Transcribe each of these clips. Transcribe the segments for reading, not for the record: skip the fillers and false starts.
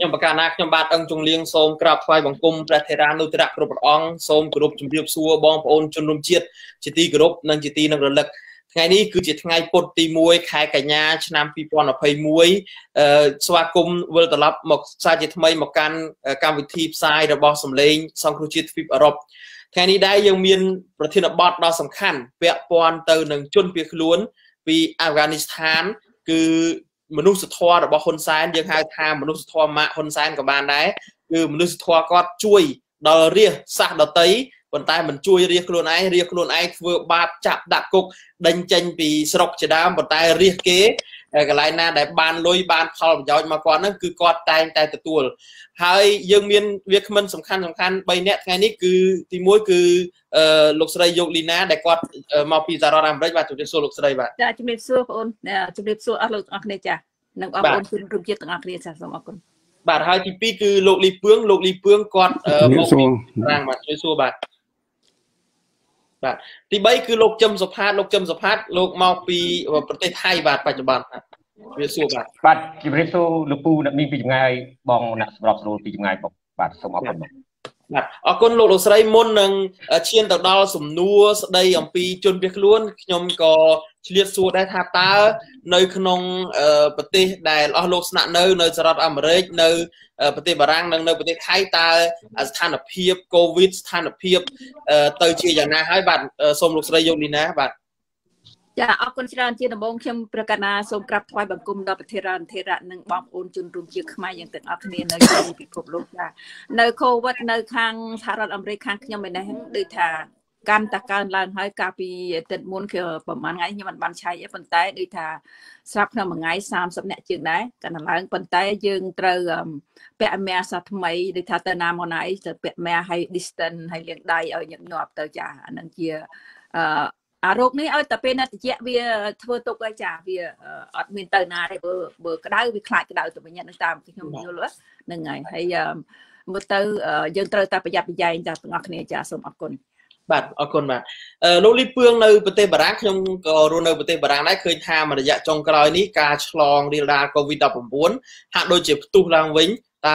ยมประการนักยมบาดอังจงเลียงโสมกราบควายบังกุมประเทศรานุตระกรุบอ่องโสมกรุบจุ่มเรียบซัวบองโอนจนรวมเชียดจิตีกรุบนั่งจิตีนั่งระลึกไงนี้คือจิตไงปดตีมวยขายไก่ยาชนะปีปอนอภัยมวยสวากุมเวลตลับหมกซาจิตไม่หมกการการวิธีทรายระบอบสมเลงสองครูจิตฟิบอรบไงนี้ได้ยังมีประเทศบอดเราสำคัญเปียปอนเตอร์หนึ่งจุนเปียขลุ่นปีอัฟกานิสถานคือมนุษย์สุดทอดบอกคนซ้ายยังหาทางมนุษย์สุดทอมาคนซ้ายกับบานได้คือมนุษย์สุดทอก็ช่วยดอลเรียสักดอลตีบนใต้มันช่วยเรียกโลนไอเรียกโลนไอเวอร์บาดจับดักกุกดันเจนปีสลบจะดามบนใต้เรียกเก๋กับลายนาได้บานลอยบานพอลย้อยมาก่อนนั่นคือกอดตายตายตัวหายยังมีเวียกมันสำคัญใบเน็ตไงนี่คือทีมวยคือลูกสไลโยลีนาได้กอดมาปีจารามได้บาดจุดเด็ดส่วนลูกสไลบ้างจุดเด็ดส่วนคนจุดเด็ดส่วนอะไรต่างๆเนี่ยจ้ะนักออกคนคุณรุ่งเจริญต่างๆเนี่ยจ้ะสมองบาดหายที่ปีคือโลกลีเปื้องกอดมาปีร่างบาดจุดส่วนบาดบาทที่ใบคือโลกจำสภาพโลกเมาปีประเทศไทยบาทปัจจุบันครับเรียกสู้บาทจิบเรียกสู้ลูกปูน่ะมีปีจงไงบองน่ะสำหรับโลกปีจงไงบาทสมอกันบาทอากนโลกเราใส่มนหนึ่งเชียนต่อดาวสมนัวใดอย่างปีจนเปียกล้วนยมก็เรียกสู้ได้ท่าตาในขนมประเทศใดอ๋อโลกสนะในสหรัฐอเมริกในประเทศบรังในประเทศไทยตาสถานอภิบโควิดสถานอภิบเตยเชียร์นะให้บัตรสมลูกสลายยนีนะบัตรจะเอาคนชราเชียร์นบงเข้มประกาศนาสมกราบถวายบังคมดอประเทศรันเทระหนึ่งบอมโอนจุนรุมเชียร์ขมาอย่างตึกอัคเนนในปีกบโลกในโควิดในครั้งสหรัฐอเมริกายังไม่ได้ได้ทางการตักการลานให้กาปีติดมูลคือประมาณไงยี่มันบันชัยปันไตดีท่าสับหน้าเหมือนไงสามสับเนี่ยจึงได้การลานปันไตจึงเติมเปะแม่สัตว์ทำไมดีท่าแต่นามวันไหนจะเปะแม่ให้ดิสเทนให้เลี้ยงได้เอาอย่างหยอบเตยจ่านั่นเจียโรคนี้เอาแต่เป็นนัดเจียเวียเทวตุกไอจ่าเวียอัดมินเตอร์นาได้เบอร์ก็ได้วิคลายก็ได้แต่เป็นยันตามที่เขาเยอะเลยหนึ่งไงให้เมื่อเตยยังเติมแต่ประหยัดประหยัดจากงอกเนี่ยจ่าสมอกุลบาทออกคนมาโลลิเปืองในประเทศบรังยมก็รู้ในประเทศบรังได้เคยทำมาระยะจงกรอยนี้การฉลองดีลาโควิด19หากโดยเจ็บตุลางวิ้งตา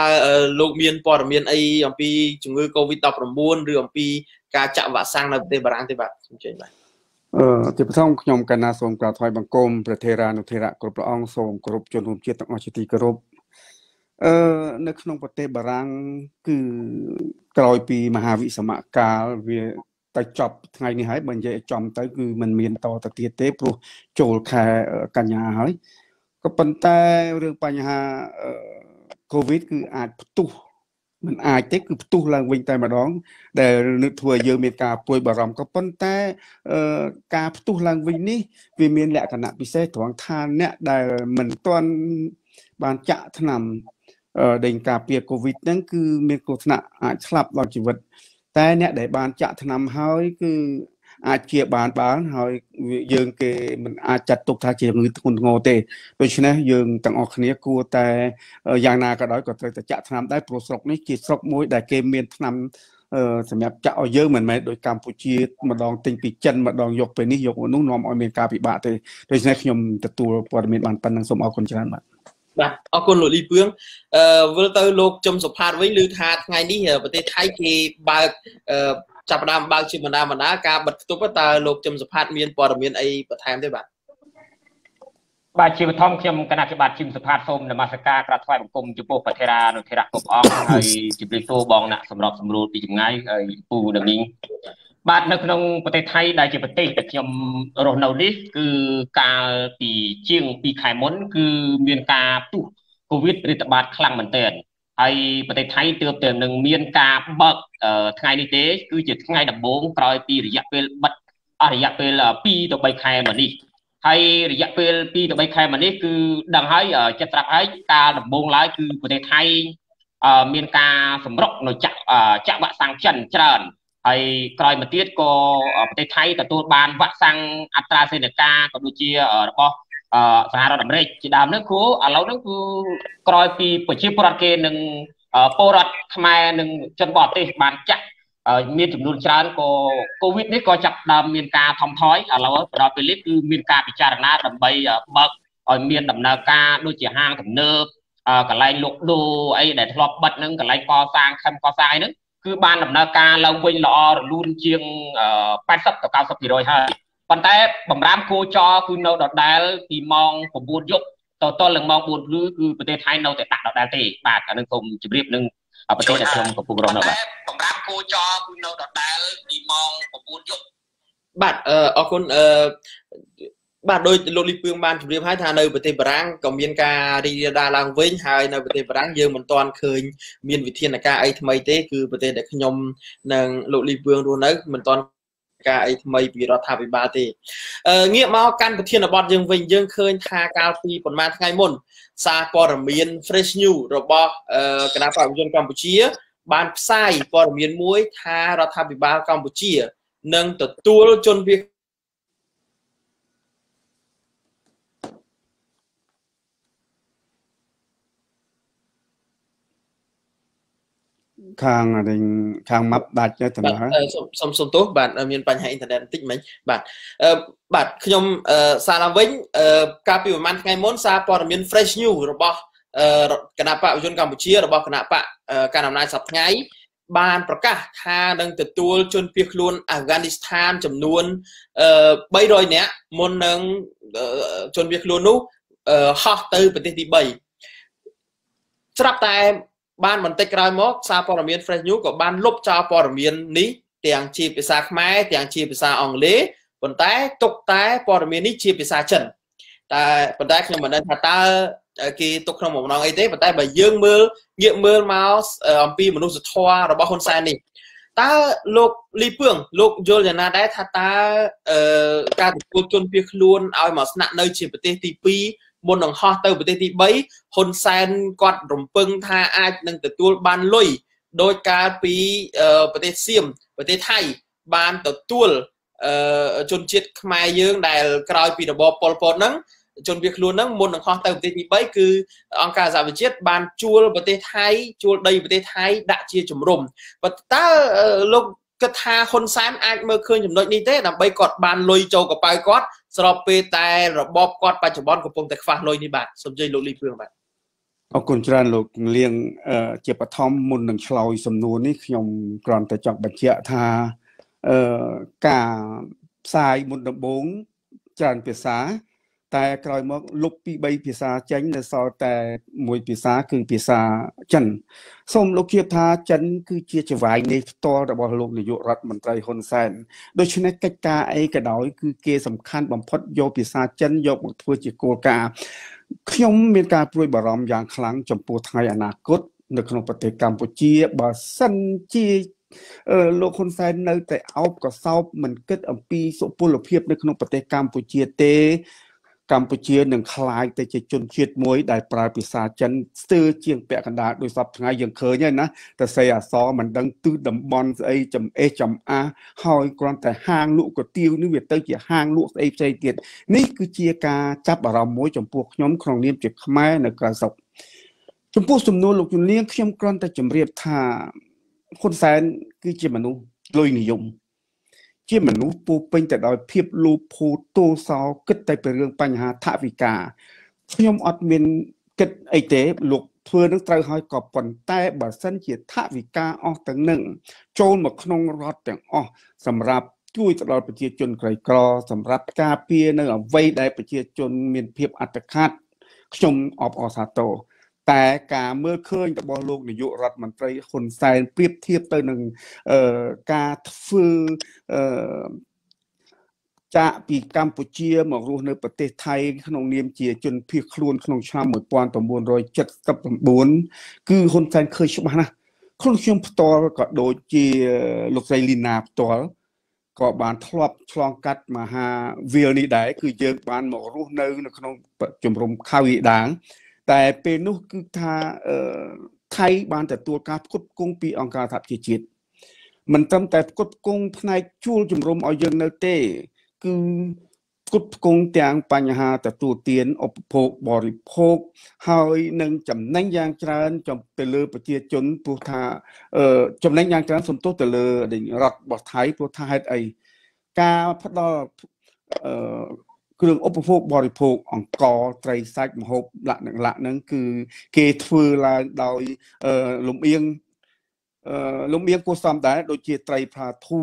โลกเมียนปอดเมียนไออย่างปีจุงเอโควิด19หรืออย่างปีการจับวัดสร้างในประเทศบรังที่บาทสนใจไหมที่ประท้วงยมกันนาโสมกราบถอยบังคมประเทศรานุเทระกรุบละอองโสมกรุบจนรวมเชียตังอชิติกรุบในขนมประเทศบรังคือกรอยปีมหาวิสมการเวแต่จบไงนี่หายมันจะจมแต่คือมันเมียนต่อแต่เตี้ยเต้ปลุกโจลแค่กันยาหายก็ปัญหาเรื่องปัญหาโควิดคืออาจประตูมันอาจจะคือประตูหลังวิ่งแต่มาดองแต่นึกทัวร์เยอะเมียนกาป่วยบารมก็ปัญหาการประตูหลังวิ่งนี่วิเมียนแหละขณะพิเศษถวงทานเนี่ยได้เหมือนตอนบานจะถนำเดินกาเปียโควิดนั่นคือเมียนโคตรน่ะอาจหลับเราชีวิตแต่เนี่ยได้บานจะทำให้คืออาเจียบานให้ยืงเกมันอาจัดตกทาเจียมือคนโง่เตะโดยฉะนั้นยืงต่างออกเนี้ยกูแต่อย่างนากระดอยก็แต่จะทำได้โปรสกนี่จิตสกมวยได้เกมเมียนทำสำหรับจะเอาเยอะเหมือนไหมโดยกัมพูชีมาดองติงปีจันมาดองยกไปนี่ยกนุ่งนอมอเมริกาปีบะเตะโดยฉะนั้นขยมตะตัวปรมิตรบานปันนังสมเอาคนชนะมาบัดออกคนหลุดลีเปื้องเวลาตัวโลกจมสภาพไว้ลือทาไงนี่เหรอประเทศไทยคือบางจับดามบางชิมดามนาการบัดตัวประเทศโลกจมสภาพเมียนปอดเมียนไอประเทศได้บัดบาชิมท่องชิมขณะที่บาชิมสภาพส้มนมัสการกระถวยของกรมจุโปประเทศรานุเทระกบอ่องไอจิบลิโซบองน่ะสำหรับสำรวจปีจงไงไอปูดำนิงบาดในขนมประเทศไทยได้เจ็บประเทศแต่ยมโรนาดิสคือการปีเชียงปีไข่ม้นคือเมียนกาตู้โควิดริตบาดคลังเหมือนเตือนไอประเทศไทยเติมหนึ่งเมียนกาเบิกไงนี่เต้คือเจ็ดไงดับโบงกลอยปีระยะเป็นบัดระยะเป็นปีต่อใบไข่เหมือนนี่ไอระยะเป็นปีต่อใบไข่เหมือนนี่คือดังไฮจะตรักไฮกาดับโบงไล่คือประเทศไทยเมียนกาสมรกหน่อยจักวะสังจันเจริญไอ้กลอยมาเตี้ยก็ประเทศไทยแต่ตัวบานวัดสังอัตราเซเนกากัมพูชีแล้วก็สหรัฐอเมริกาจีดามนั่นคือเรานั่นคือกลอยปีปัจจุบันเกณฑ์หนึ่งโปรดทำไมหนึ่งจนบอดเตะบานจักมีจำนวนชาญก็โควิดนี่ก็จับดามเมียนกาทำท้อยเราเราเป็นเล็กคือเมียนกาปิจารณาดำใบเบิกเมียนดำนากาโดยเฉพาะห้างถึงเนิบ cả lại lục đồ ấy để lọp bật nâng cả lại co sang xem co sai nữa cứ ban làm na ca lâu quên lọ luôn chiêng phát sấp cả cao sấp gì rồi ha còn tại bẩm ram cô cho cứ nấu đọt đá thì mong của buôn dụcต่อต้นหลังมองบุญรู้คือประเทศไทยเราแต่ตัดดอกดาตีบาทกันหนึ่งกลมจีบเรียบหนึ่งเอาประเทศจะชมกับผู้กรองเราแบบผมรับกูจอคุณเราดอกดาตีมองผมบุญยกบาทเอาคนบาทโดยโลลิเปียงบานจีบเรียบให้ทางในประเทศบรังกับเมียนกาดีดาลังเว้นไฮในประเทศบรังเยอะเหมือนตอนเคยเมียนวิเทียนกาไอทำไมเต้คือประเทศเด็กขยมนางโลลิเปียงดูนักเหมือนตอนกาไอทำไมปีรัฐาไปบาตีเงี้ยมาเอาการประเทศนบอลยังเว้นยังเคยทากาฟีผลมาทั้งไงมุ่นซาปอร์เมียนเฟรชนิวรบคณะฝ่ายกัมพูชีบานไซปอร์เมียนมวยทารัฐาไปบากัมพูชีนังตัดตัวจนเบียข้างอะไรข้างมับบัตรจะทำอะไรสมโต๊ะบัตรมีปัญหาอินเทอร์เน็ตติดไหมบัตรขยมซาลาเวงกาปิวมันไงม้วนซาปอร์มีนเฟรชนิวระบอบคณะปะยุนกัมพูชีระบอบคณะปะการอำนาจสับไงบานประกาศทางดังติดตัวจนเพียงล้วนอัฟกานิสถานจำนวนใบดอยเนี้ยมนนังจนเพียงล้วนนู้ฮอตเตอร์เป็นที่ใบสำหรับแต่บ้านมันเต็กไรมอกซาปอร์เมียนเฟรนช์ยูกับบ้านลบชาวปอร์เมียนนี้เตียงชีพิซาไม้เตียงชีพิซาอังเลปนใต้ตกใต้ปอร์เมียนนี้ชีพิซาเฉินแต่ปนใต้ขนมมันได้ถ้าตากีตกขนมของน้องไอเต้ปนใต้ใบยื่นมือเยื่อมือมาส์อัมพีมนุษย์ทัวร์เราบอกคนแซนนี่ตาโลกลีเปื่องโลกโยนอย่างนั้นได้ถ้าตาการติดตัวจนเพียงล้วนเอาหมอสนะในชีพิเตติปีบนหนังฮอตเตอร์ประเทศที่ใบฮอนแซนกอดรมเปิงทาอาจนั่งแต่ตัวบานลอยโดยการปีประเทศเซียมประเทศไทยบานแต่ตัวจนเช็ดขมายเยอะได้กลายปีระบอบปลปนนั้นจนเบียกล้วนนั้นบนหนังฮอตเตอร์ประเทศที่ใบคือองค์การสหประชาชาติบานจัวประเทศไทยจัวใดประเทศไทยด่าเชียร์จุ่มรมแต่ถ้าลงกระทาฮอนแซนอาจเมื่อคืนจุ่มลอยนี่ได้นำใบกอดบานลอยโจกับไปกอดสำหรับเปตายระบอบกอดปัจจุบันกับพงแต่ฟ้าลอยในบาทสมใจโลลีเพื่อนบาทเอาคนจานโลกเลี้ยงเจ็บปะทอมมุนหนังชลอยสำนวนนี่ขยมกรอนแต่จับบัญชีธากาทรายมุนดบงจานเปียสาแต่กลอยมาลุกปีใบเปียสาเจนแต่ซอแต่มวยเปียสาคือเปียสาจันส้มโลกเกียบธาจันคือเจียจวายในตัวระบอบโลกในยุรัฐมันไตรฮอนแซนโดยชนะกกาไอกระดอยคือเกสำคัญบำพดโยเปียสาจันโยบทัวจิโกกาขยมเมียนกาปลุยบารมอย่างครั้งจมปูไทยอนาคตในขนมปฏิกรรมปุจีบาสันจีโลกคนไซน์ในแต่เอาก็เศร้าเหมือนเกิดอัมพีสุปุลเพียบในขนมปฏิกรรมปุจีเตกัมพูชีหนึ่งคลายแต่จะจนเชียดมวยได้ปลายปีศาจจันซื้อเชียงแปะกันดาโดยสับทางยังเคยเนี่ยนะแต่เสียซอมันดังตื้อดับบอลไอจำอาหอยกรอนแต่ห้างลูกก็ติวนี่เวทเตอร์เจียห้างลูกไอใจเตียนนี่คือเจียกาจับอารมณ์มวยจมพวกย้อมครองเนียมเจ็บขมายในกระสอบจมพวกสมโนลูกยุนเลี้ยงเข้มกรอนแต่จมเรียบท่าคนแสนคือเจียมนุษย์ลอยนิยมเชี่ยมันนู้ปูเป็นแต่ดอยเพียบลูพูโตซอก็แต่เป็นเรื่องปัญหาทวิกาขยมอดเมนก็ไอเต๋หลุกเพื่อนักไตรหอยกอบก่อนใต้บัดสั้นเจียทวิกาออกตั้งหนึ่งโจนหมกนองรอดแต่งอ้อสำหรับช่วยตลอดประเทศจนไกลกรอสำหรับกาเปียเนื้อไว้ได้ประเทศจนเมียนเพียบอัตคัดขยมออบอซาโตแต่การเมื่อเคยกับบอลโลกในยุรัฐมันไตรคนแซนเปรียบเทียบตัวหนึ่งการฟื้นจะปีกัมพูชีหมอกรูในประเทศไทยขนมเนียมเจียจนเพียครูนขนมชาเหมือนปอนตำบลรอยจัดกับตำบลคือคนแซนเคยชอบนะคนเชื่อมต่อก็โดยเจียลูกไซลินาต่อก็บานทลอบชลองกัดมาหาเวียนิได้คือเยอะบานหมอกรูในขนมจมรมข้าวีด่างแต่เป็นนุคือทาไทยบานแต่ตัวการกดกงปีองการทับจิจิตมันตั้งแต่กดกงภายในชูจุ่มรมเอาเยินเลเต้คือกดกงเตียงปัญหาแต่ตัวเตียนอปโภคบริโภคหอยหนึ่งจำแนงยางจานจำเป็นเลือประเจียจนปูทาจำแนงยางจานสมโตแต่เลือดิ่งรักบอดไทยปูทาไอการพัฒนา เครื่องอุปโภคบริโภคองกอไตรไซด์มหบหลักหนึ่งหลักนั้นคือเกฟือลาดอยลุมเอียงกูซ้ำได้โดยเจไตรพาทู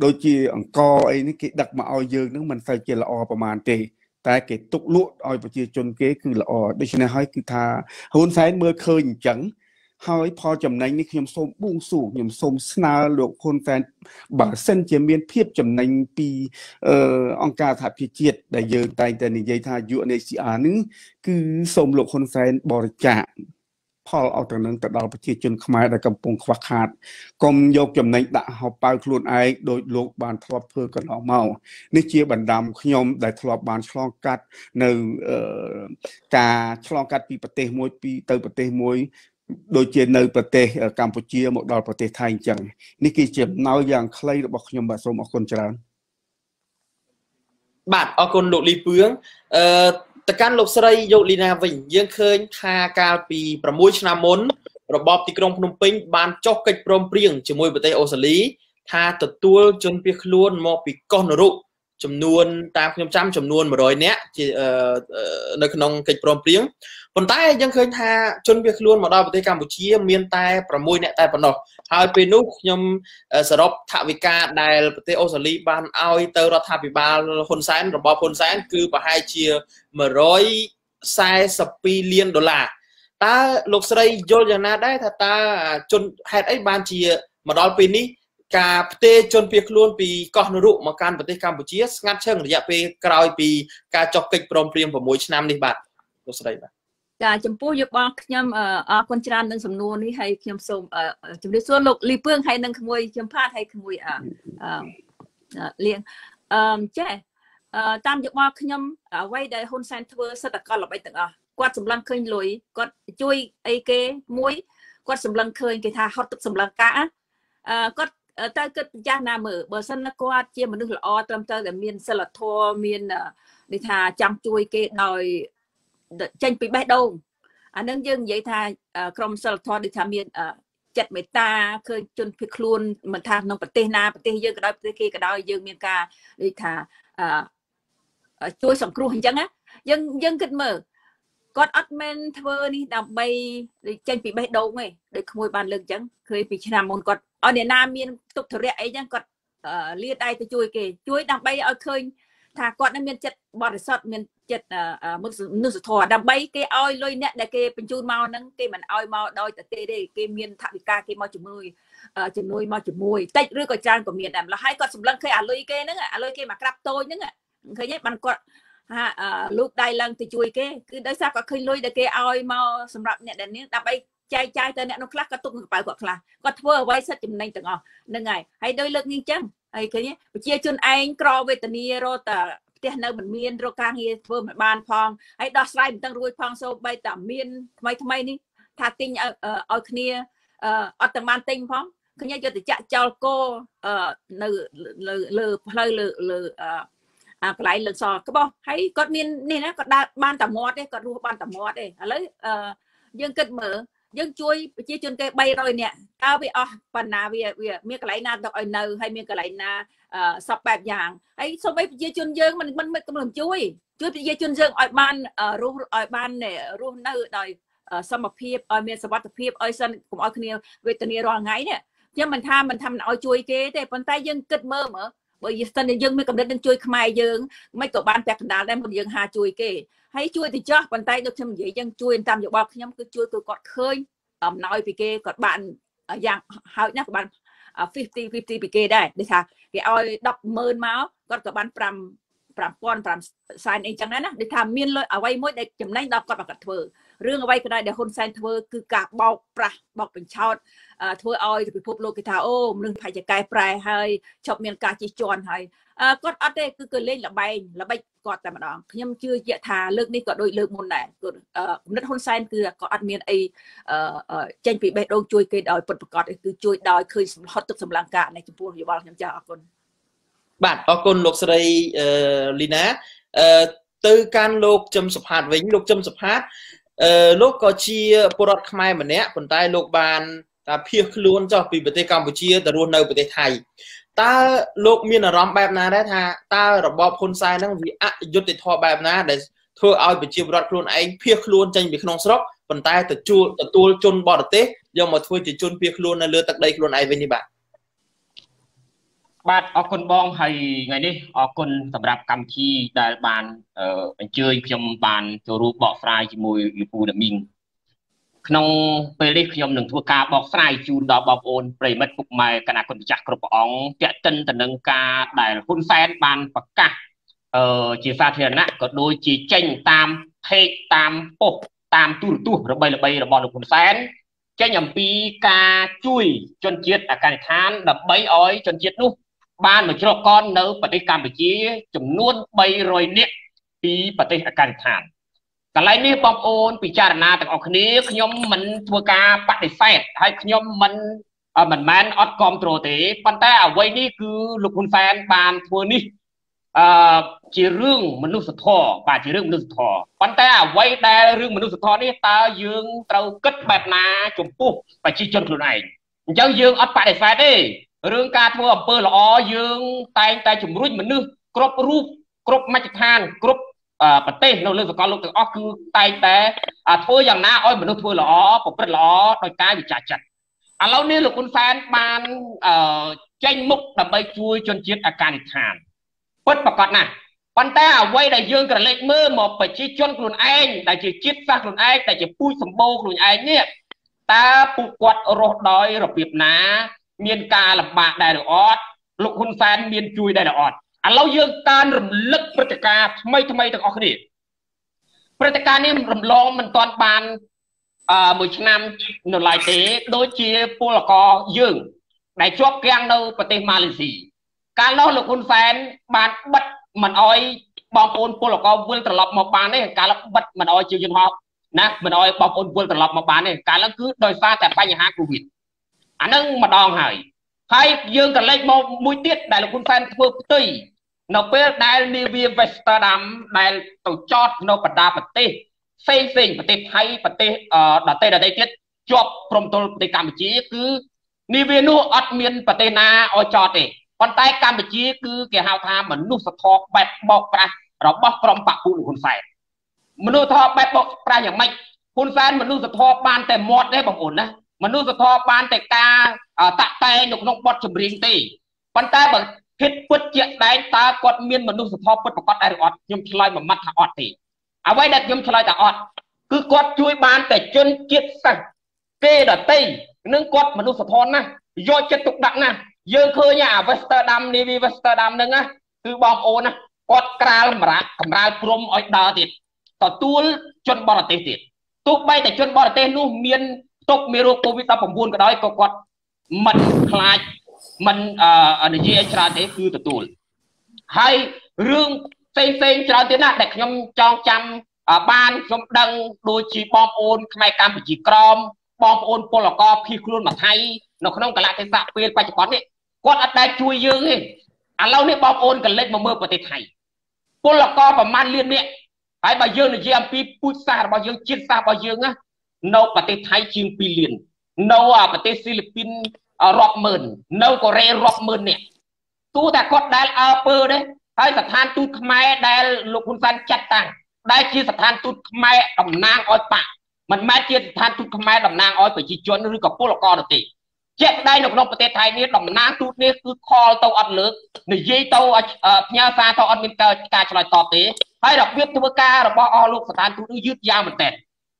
โดยเจองกอไอ้นี่เกดักมาเอาเยอะนั่นมันใส่เจละอประมาณเจแต่เกตุกลุออยประเจจนเกคือละอโดยเฉพาะให้คือทาหุ่นไซด์เมื่อเคยจังเฮ้ยพอจำในนี่ยมสมบุ้งสูงยมสมสนาหลวงคนแฟนบาเส้นเจียมเบียนเพียบจำในปีองค์การถัดพิจิตรได้เยอะใจแต่ในใจทายุในสีอานึงคือสมหลวงคนแฟนบริจาคพอเอาแต่นั้นแต่เราประเทศจนขมายแต่กำปงควักขาดกรมยกจำในด่าหอบปลายคลุนไอโดยโลกบาลทลอบเพื่อกันเอาเมาในเชียบันดำขยมได้ทลอบบาลชลองกัดในการชลองกัดปีประเทศมวยปีเตอประเทศมวยโดยเจนในประเทศกัมพูชีหมดดอลประเทศไทยจังนี่คือเจ็บเน่าอย่างใครหรือบอกยมบาสมอคนจราบาดอคนหลบลีเปื้องแต่การหลบสลายโยลีนาวิ่งยังเคยทาการปีประมุยชนามนระบอบติกรงพนมปิงบานจอกเกตพรมเปลี่ยงจมวยประเทศโอซาลีทาตัดตัวจนเปียกล้วนมอปีก้อนรุจำนวนตามคุณจำจำนวนมาโดยเนี้ยในขนมเกจปลอมเปลี่ยนปนใต้ยังเคยทาจนเบียกล้วนมาดาวประเทศกัมพูชีเมียนใต้ประมวยเนี่ยใต้ปนอหายไปนุกยมสรบทวิกาในประเทศออสเตรเลียบานเอาเตอร์รัฐบิบาลคนแสนระบอบคนแสนคือประเทศเชียมาร้อยไซสปีเลียนดอลลาร์ตาลูกสไลโยนยานาได้ถ้าตาจนแฮดไอบานเชียมาดาวปีนี้กาเตจนเปียกล้วนปีก่อนรุมาการประเทศกัมพูชีงัดเชิงระยะไปกลายปีกาจอกเกตปลอมเปลี่ยนประมวยชนามในบาทลูกสไลบาทกาจมพูยบอลขยมคนจราหนึ่งสำนวนนี่ให้ขยมส่งจำได้ส่วนหลกลีเปื้องให้หนึ่งขโมยขยมพลาดให้ขโมยเลี้ยงเจ้ตามยบอลขยมไว้ได้หุ่นเซนเทอร์สตะกอนหลบไปตึงกวาดสำลังเคยลอยกวาดจุยไอเกมวยกวาดสำลังเคยเกทาฮอตสำลังกะกวาดแต่ก็ยากนะเหมือนบริษัทนักกวาดเชี่ยมันนึกละออเติมเติมแต่เมียนสลัดทัวเมียนดิธาจำจุยเกหน่อยเช่นปีแบดงอันนั้นยังยิ่งธากรมสลัดทัวดิธาเมียนจัดเมตตาเคยจนพิคลุนเหมือนธาน้องปฏินาปฏิเยอะก็ได้ปฏิเกก็ได้ยังเมียนกาดิธาช่วยสองครูเห็นจังนะยังกันเหมือนก็อัดเมนเทอร์นี่ดับใบเช่นปีแบดงไงโดยขโมยบานเลิกจังเคยปีชนามนก็อันนี้นามีนตุกเทเรไอ้ยังกดเลียดไอ้จะช่วยเกยช่วยดังใบเอาเคยถ้ากดนั้นมีนจัดบริษัทมีนจัดมุสนุสถอดังใบเกยอ้อยลอยเนี่ยได้เกยเป็นจูนเมานั้นเกยมันอ้อยเมาดอยแต่เตได้เกยมีนถักวิกาเกยเมาจมูกเมาจมูกแต่เรื่องก็จานก็มีนแอมแล้วให้กดสำลังเคยอ่านลอยเกยนั่งอ่ะลอยเกยมากรับโตนั่งอ่ะเคยเนี่ยมันกดฮะลูกได้ลังจะช่วยเกยคือได้ทราบก็เคยลอยแต่เกยอ้อยเมาสำหรับเนี่ยแต่เนี้ยดังใบใจใจแต่เนี่ยน้องคลาก็ตุ้งไปกว่าคลาก็เทอไว้สักจำในต่างอ๋อนั่นไงให้โดยเลิกงี้จังไอ้คนนี้เชี่ยวชนเองกรอเวทนีโรแต่เตี้ยนมันเมียนโรกางเฮียเทอมันบานพองไอ้ดอสไลมันตั้งรวยพองโซใบแต่เมียนทำไมนี่ทาติงเอาคนนี้เอาแต่มันติงพองคนนี้จะติดจะเจ้าโก้หลายเลือดซอก็บอกให้ก็เมียนนี่นะก็บานแต่หมดเลยก็รู้บานแต่หมดเลยแล้วยังเกิดเหม่อยังช่วยเชี่ยวชนเกยใบรอยเนี่ยเอาไปอ๋อปัญหาเวียมีกระไรนาดอกอ้อยเนยให้มีกระไรนาสับแบบอย่างไอ้สมัยเชี่ยวชนเยอะมันไม่กำลังช่วยเชี่ยวชนเยอะอ้อยบ้านรู้อ้อยบ้านเนี่ยรู้เนยดอยสมพิบอ้อยเมียสวัสดิพิบอ้อยสันกลุ่มอ้อยคนเดียวเวทนีรอไงเนี่ยยังมันทำอ้อยช่วยเกยแต่ปัญหายังเกิดเมื่อbởi vì dân dân dân mới cầm đất dân chui khmai dân mấy cậu ban bè đá đem một dân hà chui kì hãy chui thì cho bàn tay được xem dễ dân chui tam dọc bọc nhóm cứ chui tôi còn khơi nói vì kê còn bạn dạng hỏi nhắc bạn 50 vì kê đây để thà cái oi đập mơn máu còn các bạn pram sai này chẳng nè để thà miên lôi ở vay mỗi để chấm nấy đọc còn bằng cả thừa riêng ở vay cái này để hôn sai thừa cứ cả bọc pra bọc bình chótทัวร์ออยไปพบโลกิธาโอหนึ่งภายจากไกลปลายให้ชอบเมียนกาจีจวนให้ก็อัดได้คือเกิดเล่นละใบกอดแต่มาดองยังชื่อเยอะทาเลิกนี่ก็โดยเลิกมูลไหนก็นัดฮอนไซน์คือก็อัดเมียนไอเจนปีเบดองช่วยเกิดดอยปนประกอบคือช่วยดอยเคยฮอตตุกสำลังกาในจุดพูดอยู่บ้างยังจะออกคนบาทออกคนหลบสไลลีนะตื่นการโลกจำสภาพไว้โลกจำสภาพโลกกอจีปรอดขมายเหมือนเนี้ยคนใต้โลกบานแต่เพียงล้วนจากปีประเทศกัมพูชีแต่รวมในประเทศไทย ตาโลกมีนรำแบบนั้นได้ท่าตาระบอบคนไซนั่งวิอายุติทอแบบนั้นได้เธอเอาไปจีบรัดครูนไอเพียครูนใจมีขนมสต๊อกปันตายแต่จูแต่ตัวจนบอดเตะยอมมาทวยจีจูนเพียครูนนั่นเลือดตักได้ครูนไอเป็นนี่บ้างบ้านออกคนบ้องให้ไงนี่ออกคนสำหรับกรรมที่ได้บานเป็นเชยพยมบานจะรู้บอกฟรายจิมวยหรือปูดมิงขนมเปรีพยมหนึ่งทัวกาบอกฟรายจูนดอกบอกโอนเปรีมัดปุกมาขณะคนจักกระป๋องเจ้าจันตันดังกาได้คุณแฟนบานปากกาจีฟาเทียนะก็โดยจีเจนตามเทตามปกตามตู้ตู้ระบายระบายระบอลคุณแฟนเจ้าหนุ่มปีกาจุยจนเจี๊ยดอาการทานดับใบอ้อยจนเจี๊ยดนุบ้านเหมือนชลกรเนื้อปฏิกรรมไปจีจมนวลใบรอยเนี้ยปีปฏิอาการทานแต่ไรนี่ปอมโอนปีจารณาแต่ออกคนนี้ขยมมันทัวกาปฏิเสธให้ขยมมันแมนออดกอมโตรเตปันแต่เอาไว้นี่คือลูกคุณแฟนบานทัวนี่จีเรื่องมนุษย์สุดท้อป่าจีเรื่องมนุษย์สุดท้อปันแต่เอาไว้แต่เรื่องมนุษย์สุดท้อนี่ตายืงเตาเกิดแบบนาจมปุ๊บไปจีจนคนไหนเจ้ายืงออดปฏิเสธได้เรื่องการทัวร์เปิดล้อยืงตายตายจุ่มรุ่ยเหมือนนึกครบรูปครบมาตรฐานครบประเทศเราเรื่องสกอตลงแต่ออกคือตายแต่ทัวร์อย่างน่าอ้อยเหมือนทัวร์ล้อผมเปิดล้อโดยการวิจารจัดเราเนี่ยหลุดคนแฟนบานเจนมุกทำไปช่วยจนเจี๊ยดอาการอิจฉาเปิดประกอบนะปันแต่ไว้ได้ยืงกระเล็กมือหมอบไปชี้จนกลุ่นไอ้แต่จะชิดซากกลุ่นไอ้แต่จะพูดสมบูรณ์กลุ่นไอ้เนี่ยตาปูกวดรถดอยระเบียบนะเมียนกาหลับบาได้หรือออดลูกคุณแฟนเมียนจุยได้หรือออดอันเราเยื่อการรำลึกปฏิการทำไมถึงออกนี่ปฏิการนี่รำลองมันตอนปานมือชนำหนุนลายเตะโดยเชี่ยปูละกอยื่งในช่วงแกงเราประเทศมาเลเซียการล้อลูกคุณแฟนบานบัดมันอ้อยบอมปูนปูละกอเวลตลบมาปานนี่การล้อบัดมันอ้อยจิวจิมฮอปนะมันอ้อยบอมปูนเวลตลบมาปานนี่การล้อคือโดยฟ้าแต่ปัญหาโควิดอันนั้นมาดองหายให้ยืงกันเล็กมวยเตี้ยได้หรือคุณแฟนเพื่อตีเราเปิดได้รีวิวเวสต์ดัมได้ตัวจอดเราปะดาปะเต้เซ็งเซ็งปะเต้ไทยปะเต้ดัตเต้ดัตเต้เตี้ยจบพรมตัวปฏิกรรมจีคือนิเวนุอัดเมียนปะเต้นาอจอดเองปันใต้กรรมจีคือเกี่ยวทางเหมือนนุสทอกแบบบอกกระเราบอกกรมปะปูคุณแฟนมนุษย์ทอแบบบอกกระอย่างไม่คุณแฟนมนุษย์ทอกบ้านแต่หมดได้บางคนนะมนุษย์สะท้อนปานแต่กาตะแต่หนุกนกบดจมริงตีปันแต่แบบคิดพุทธเจ้าได้ตากดเมียนมนุษย์สะท้อนพุทธประกอบได้อดยมชลอยมามัดอดตีเอาไว้ได้ยมชลอยแต่อดคือกดช่วยปานแต่จนเจี๊ยบสั่งเกดตีนึกกดมนุษย์สะท้อนนะย่อจะตกดักนะยืนเคยเนี่ยเวสต์ดัมนี่วีเวสต์ดัมนึงนะคือบอมโอนะกดกราลมระกราลพรมอดดาติดต่อตัวจนบอดติดติดตัวไปแต่จนบอดติดนู่นเมียนตกมีโรคโควิดตับผมบูนก็ได้ก็กดมันคลายมันอันนี้เอชราเตคือตัวตูนให้เรื่องเซ็งเซ็งชราเตน่าเด็กยมจองจำบ้านยมดังโดยจีบอมโอนขมายการปิจิกรอมบอมโอนโปลกอพีครูนมาไทยนกน้องกะลาเทศะเปลี่ยนไปจากก่อนนี่กดอัดได้ช่วยยื้อให้อันเราเนี่ยบอมโอนกันเล็กมาเมื่อประเทศไทยโปลกอประมาณเรื่องเนี่ยให้บางยื้อในเยี่ยมปีพุทธาบางยื้อจิตซาบางยื้อนะนอกประเทศไทยจีนปีเลียนนอกประเทศฟิลิปปินส์รอบหมื่นนอกเกาหลีรอบหมื่นเนี่ยตู้แต่กดได้เอาเปอร์เลยให้สถานทูตขมายได้ลูกคุณสันจัดตั้งได้ที่สถานทูตขมายดำนางอ้อยปะมันแม้ที่สถานทูตขมายดำนางอ้อยไปจีจวนหรือกับผู้หลอกกอดติเจ็บได้นอกประเทศไทยนี่ดำนางทูตนี่คือคอลตัวอัดเลือกในยี่ตัวเนื้อซาตัวอัดมินการฉลาดตอบตีให้ดอกเบี้ยตัวการดอกบอลลูกสถานทูตยืดยาวเหมือนแต่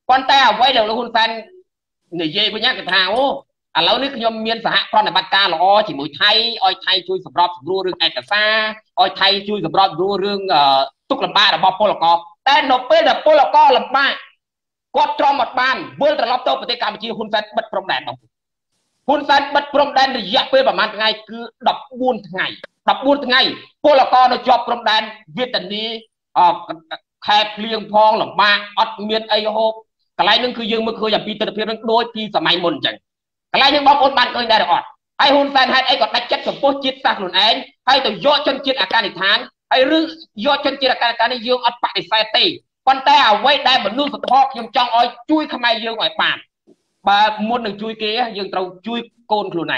ก่อนแต่ไว้เดี๋ยวเราคุณแฟนเนี่ยเย่ไปยากกันทางโอ้เราเนี่ยขยมเมียนสหพรในบัตรการหรอจีมวยไทยอ้อยไทยช่วยสำรอบรู้เรื่องไอ้กระซ่าอ้อยไทยช่วยสำรอบรู้เรื่องตุกลำบ้าหรือบอโปลกอแต่หนกเป้หรือโปลกอลำบ้ากดตรอมหมดบ้านเบื้องต้นรับตัวปฏิกรรมจีคุณแฟนบัดพรมแดนของคุณแฟนบัดพรมแดนระยะเป้ประมาณไงคือดับบูนไงดับบูนไงโปลกอในจอบพรมแดนเวทนี้แคบเพียงพองหลังบ้าอัดเมียนไอโฮกลายนึงคือยืมมือคืออย่างปีเตอร์เพียงโดยที่สมัยมนจังกลายนึงบางคนมันเองได้ออดไอหุ่นแฟนให้ไอกอดได้เจ็ดสมบูรณ์จิตสร้างหนุนเองให้ตัวย่อจนจิตอาการอิทานไอเรื่องย่อจนจิตอาการในยืมอัดปากอิสระตีปันแต่เอาไว้ได้เหมือนลูกสะท้อนยืมจองอ้อยจุ้ยขมายยืมอ้อยป่านบางมดหนึ่งจุ้ยเกี้ยยืมเราจุ้ยโกนครูไหน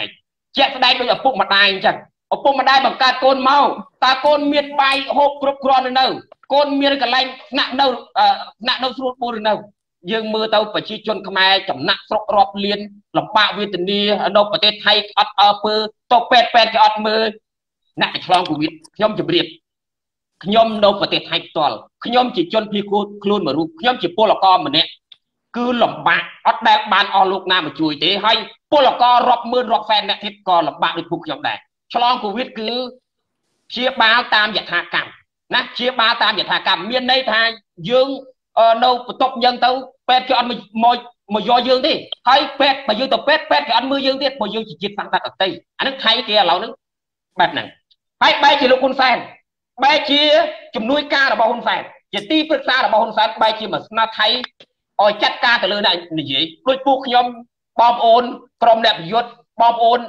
เจ็ดได้โดยแบบพวกมาตายจัง เอาปุ่มมาได้แบบการโกนเมาตาโกนเมียนไปหกกรุบกรอนหนึ่งเดิมโกนเมียนกระไรหนักเดิมหนักเดิมสุดปูหนึ่งเดิมยังมือเตาปัจจุบันขมายจับหนักสกปรกเลียนหลับปากวิตามินนอกประเทศไทยอัดเอาปืนตกเป็ดเป็ดจะอัดมือหนักคลองกุวิทย่อมจะเรียบย่อมนอกประเทศไทยตลอดย่อมจิตจนพีคูคลุนมารูย่อมจิตโปลกอมเหมือนเนี้ยคือหลับปากอัดแดงบานออลูกน้ำมาจุยเตะให้โปลกอรอบมือรอบแฟนเนี่ยทิศกอหลับปากในภูเขาแดงฉลองโควิดคือเชียบ้าตามยถากรรมนะเชียบ้าตามยถากรรมเมียนในไทยยืงเราตกยังเต้าเป็ดจะอันมายอยืงที่ไทยเป็ดมายืงตัวเป็ดเป็ดจะอันมือยืงที่มายืงจิตต่างต่างตีอันนั้นไทยเกี่ยเรานั้นแบบนั้นไปไปเชียร์คุณแฟนไปเชียร์จุ่มนุ้ยกาเราบอกคุณแฟนจะตีปรึกษาเราบอกคุณแฟนไปเชียร์มาหน้าไทยอ๋อจัดการแต่เลยไหนหนีลุยปุกยมบอมโอนกรมแดดยศบอมโอน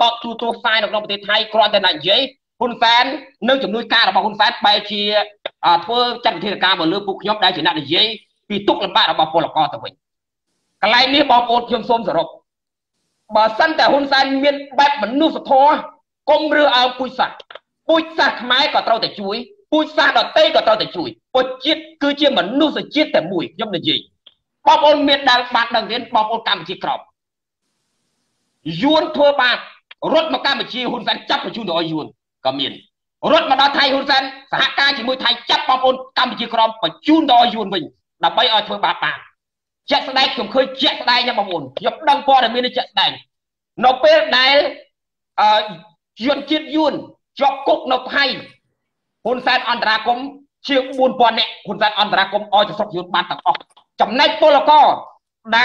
บอกทูตัวไซน์ของประเทศไทยกรอนแต่ไหนเย้คุณแฟนนึกจำนวนการบอกคุณแฟนไปเชียร์เพื่อจัดเทศกาลบนเรือปุกยมได้ถึงไหนเย้ปีตุกลำบากเราบอกโปรกอตัวเองอะไรนี่บอมโอนยมส้มสรบบอสั้นแต่คุณแฟนเมียนแบบเหมือนนุ่งสะท้อกลมเรือเอาปุยสักไม้ก็เต่าแต่จุยปุยสักดอกเต้ก็เต่าแต่จุยปดจิตคือเชี่ยเหมือนนุ่งสะจิตแต่มุยยมในเย้บอมโอนเมียนดังบาดดังเด่นบอมโอนกรรมจีกรอบยวนทั่วบ้านรถมากล้ามาชี้หุ่นแฟนจับมาชูดอยยวนก็มีรถมาดาไทยหุ่นแฟนสหการจีมวยไทยจับปอมปนกล้ามาชี้กรอมมาชูดอยยวนวิ่งดับไปเอาทั่วบ้านป่าแจกสไลด์ผมเคยแจกสไลด์ยังปอมปนยกดังพอแต่ไม่ได้แจกสไลด์นกเป็ดไหนยวนจียวนจอกกุกนกไทยหุ่นแฟนอันตรากรมเชี่ยวบุญปอนเนี่ยหุ่นแฟนอันตรากรมเอาจะสกยวนบ้านตัดออกจำในโปรก็ได้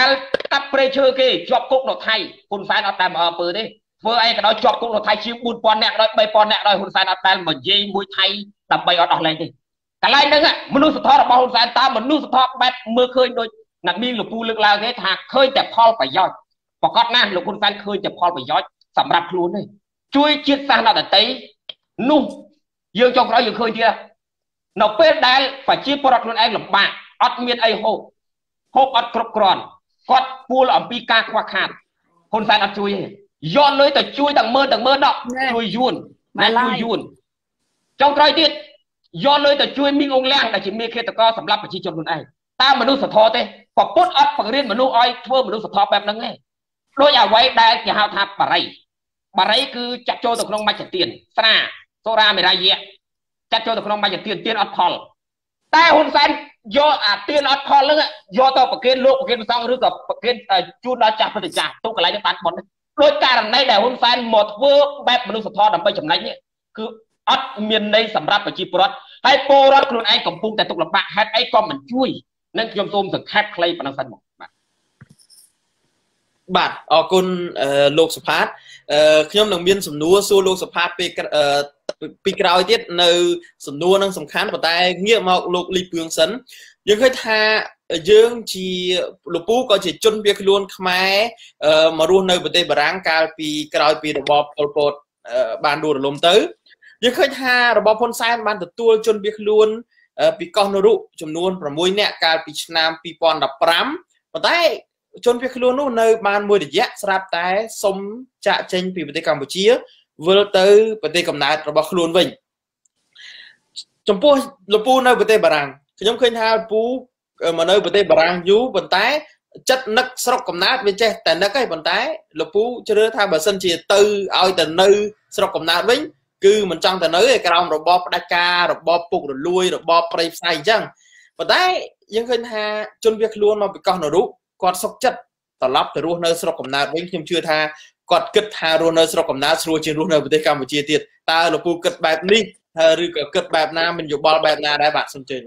ตับเปรย์เชื่อกี้จอบกุ๊กนกไทยคุณแฟนเอาแต่มาเอาปืนดิเพื่อไอ้ก็ได้จอบกุ๊กนกไทยชิมบุญปอนแน่ได้ใบปอนแน่ได้คุณแฟนเอาแต่มาเยี่ยมวยไทยตับใบเอาดอกแรงดิแต่ไรนั่นแหละมนุษย์สะท้อนมาคุณแฟนตามมนุษย์สะท้อนแบบเมื่อเคยโดยนักมีหลวงปู่ลึกลาวเทถาเคยแต่พอไปย้อยปกตินั่นหลวงคุณแฟนเคยแต่พอไปย้อยสำหรับครูนี่ช่วยจิตสร้างเราแต่ตีนุ่มยืนจงเราอยู่เคยเดียวนกเป็ดได้ฝ่ายชีพปลดคนเองหลบบ้าอัดเมียนไอโฮพบอัดครบกรอนกอดปูหล่อมปีกาควาขาดคนแฟนอัดจุยย้อนเลยแต่จุยต่างเมินดอกจุยยุ่นนั่นจุยยุ่นจงใจติดย้อนเลยแต่จุยมีองค์แรงแต่จิมีเคตก็สำหรับประชิดจนคนไอ้ตามมนุษย์สะท้อเต้กอดปุ๊ดอัดฝังเรียนมนุษย์อ้อยเพิ่มมนุษย์สะท้อแบบนั้นไงโดยเอาไว้ได้อย่าห้าวทับปะไรคือจัดโจตกลงมาจากเตียนสนาโซราไม่ได้เยะจัดโจตกลงมาจากเตียนอัดพอลแต่คนแฟนโยอาเตียนอัดพอลแล้วไงโยต่อประเคนโลกประเคนสองหรือกับประเคนจูนอาจักรปฏิจักรตุกอะไรจะตัดหมดโดยการในแต่คนแฟนหมดเวิร์กแบบมนุษย์สะท้อนดับไปจำไรเนี่ยคืออัดเมียนในสำรับประชีพรัฐให้โปรัฐกลุ่นไอ้กำพุงแต่ตุกลำบากให้ไอ้ก้อมมันช่วยนั่นยมโซมสังแคบใครปนังสันหมดบัดออกคนโลกสภาพยมหนังเมียนสมนัวสู้โลกสภาพไปปีกราวที่ในสำนวนนั่งสำคัญประเทศเงียบมากโลกลีเพียงสันยังเคยท่ายังจีหลวงปู่ก็จะจนเบียกล้วนขมายมารู้ในประเทศบรังการปีกราวปีระบอบโปรดบานดูดลมเต๋อยังเคยท่าระบอบพลสานบานตัวจนเบียกล้วนปีกองนรุจำนวนประมวยเนี่ยการปีชนามปีปอนดับปรำประเทศจนเบียกล้วนนู้นในบานมวยเดียสลับแต่สมจะเจนปีประเทศกัมพูชีเวลเตอร์ประเทศกำนัดระบอบขลุ่นวิ่งจมพูหลวงปู่ในประเทศบารังขยมเคยท้าปูมาในประเทศบารังอยู่บนใต้จัดนักสรบกำนัดเป็นเจแต่นักไอ้บนใต้หลวงปู่จะเริ่มท้าแบบสันจีตือเอาแต่ในสรบกำนัดวิ่งคือมันจังแต่เนื้อกระรองระบอบดาการะบอบปุกระลุยระบอบไปใส่จังบนใต้ยังเคยท้าจนเบียกล้วนมาเป็นกองหนูรู้กอดสกจัดตลับแต่รู้ในสรบกำนัดวิ่งขยมเชื่อท้ากอดกึศหาโรนเอสเรากับน้าสโลจินรูนเอประเทศกัมพูชีติดตาหลวงปู่กึศแบบนี้หรือกึศแบบน้ามันอยู่บอลแบบน้าได้บาทสมเจน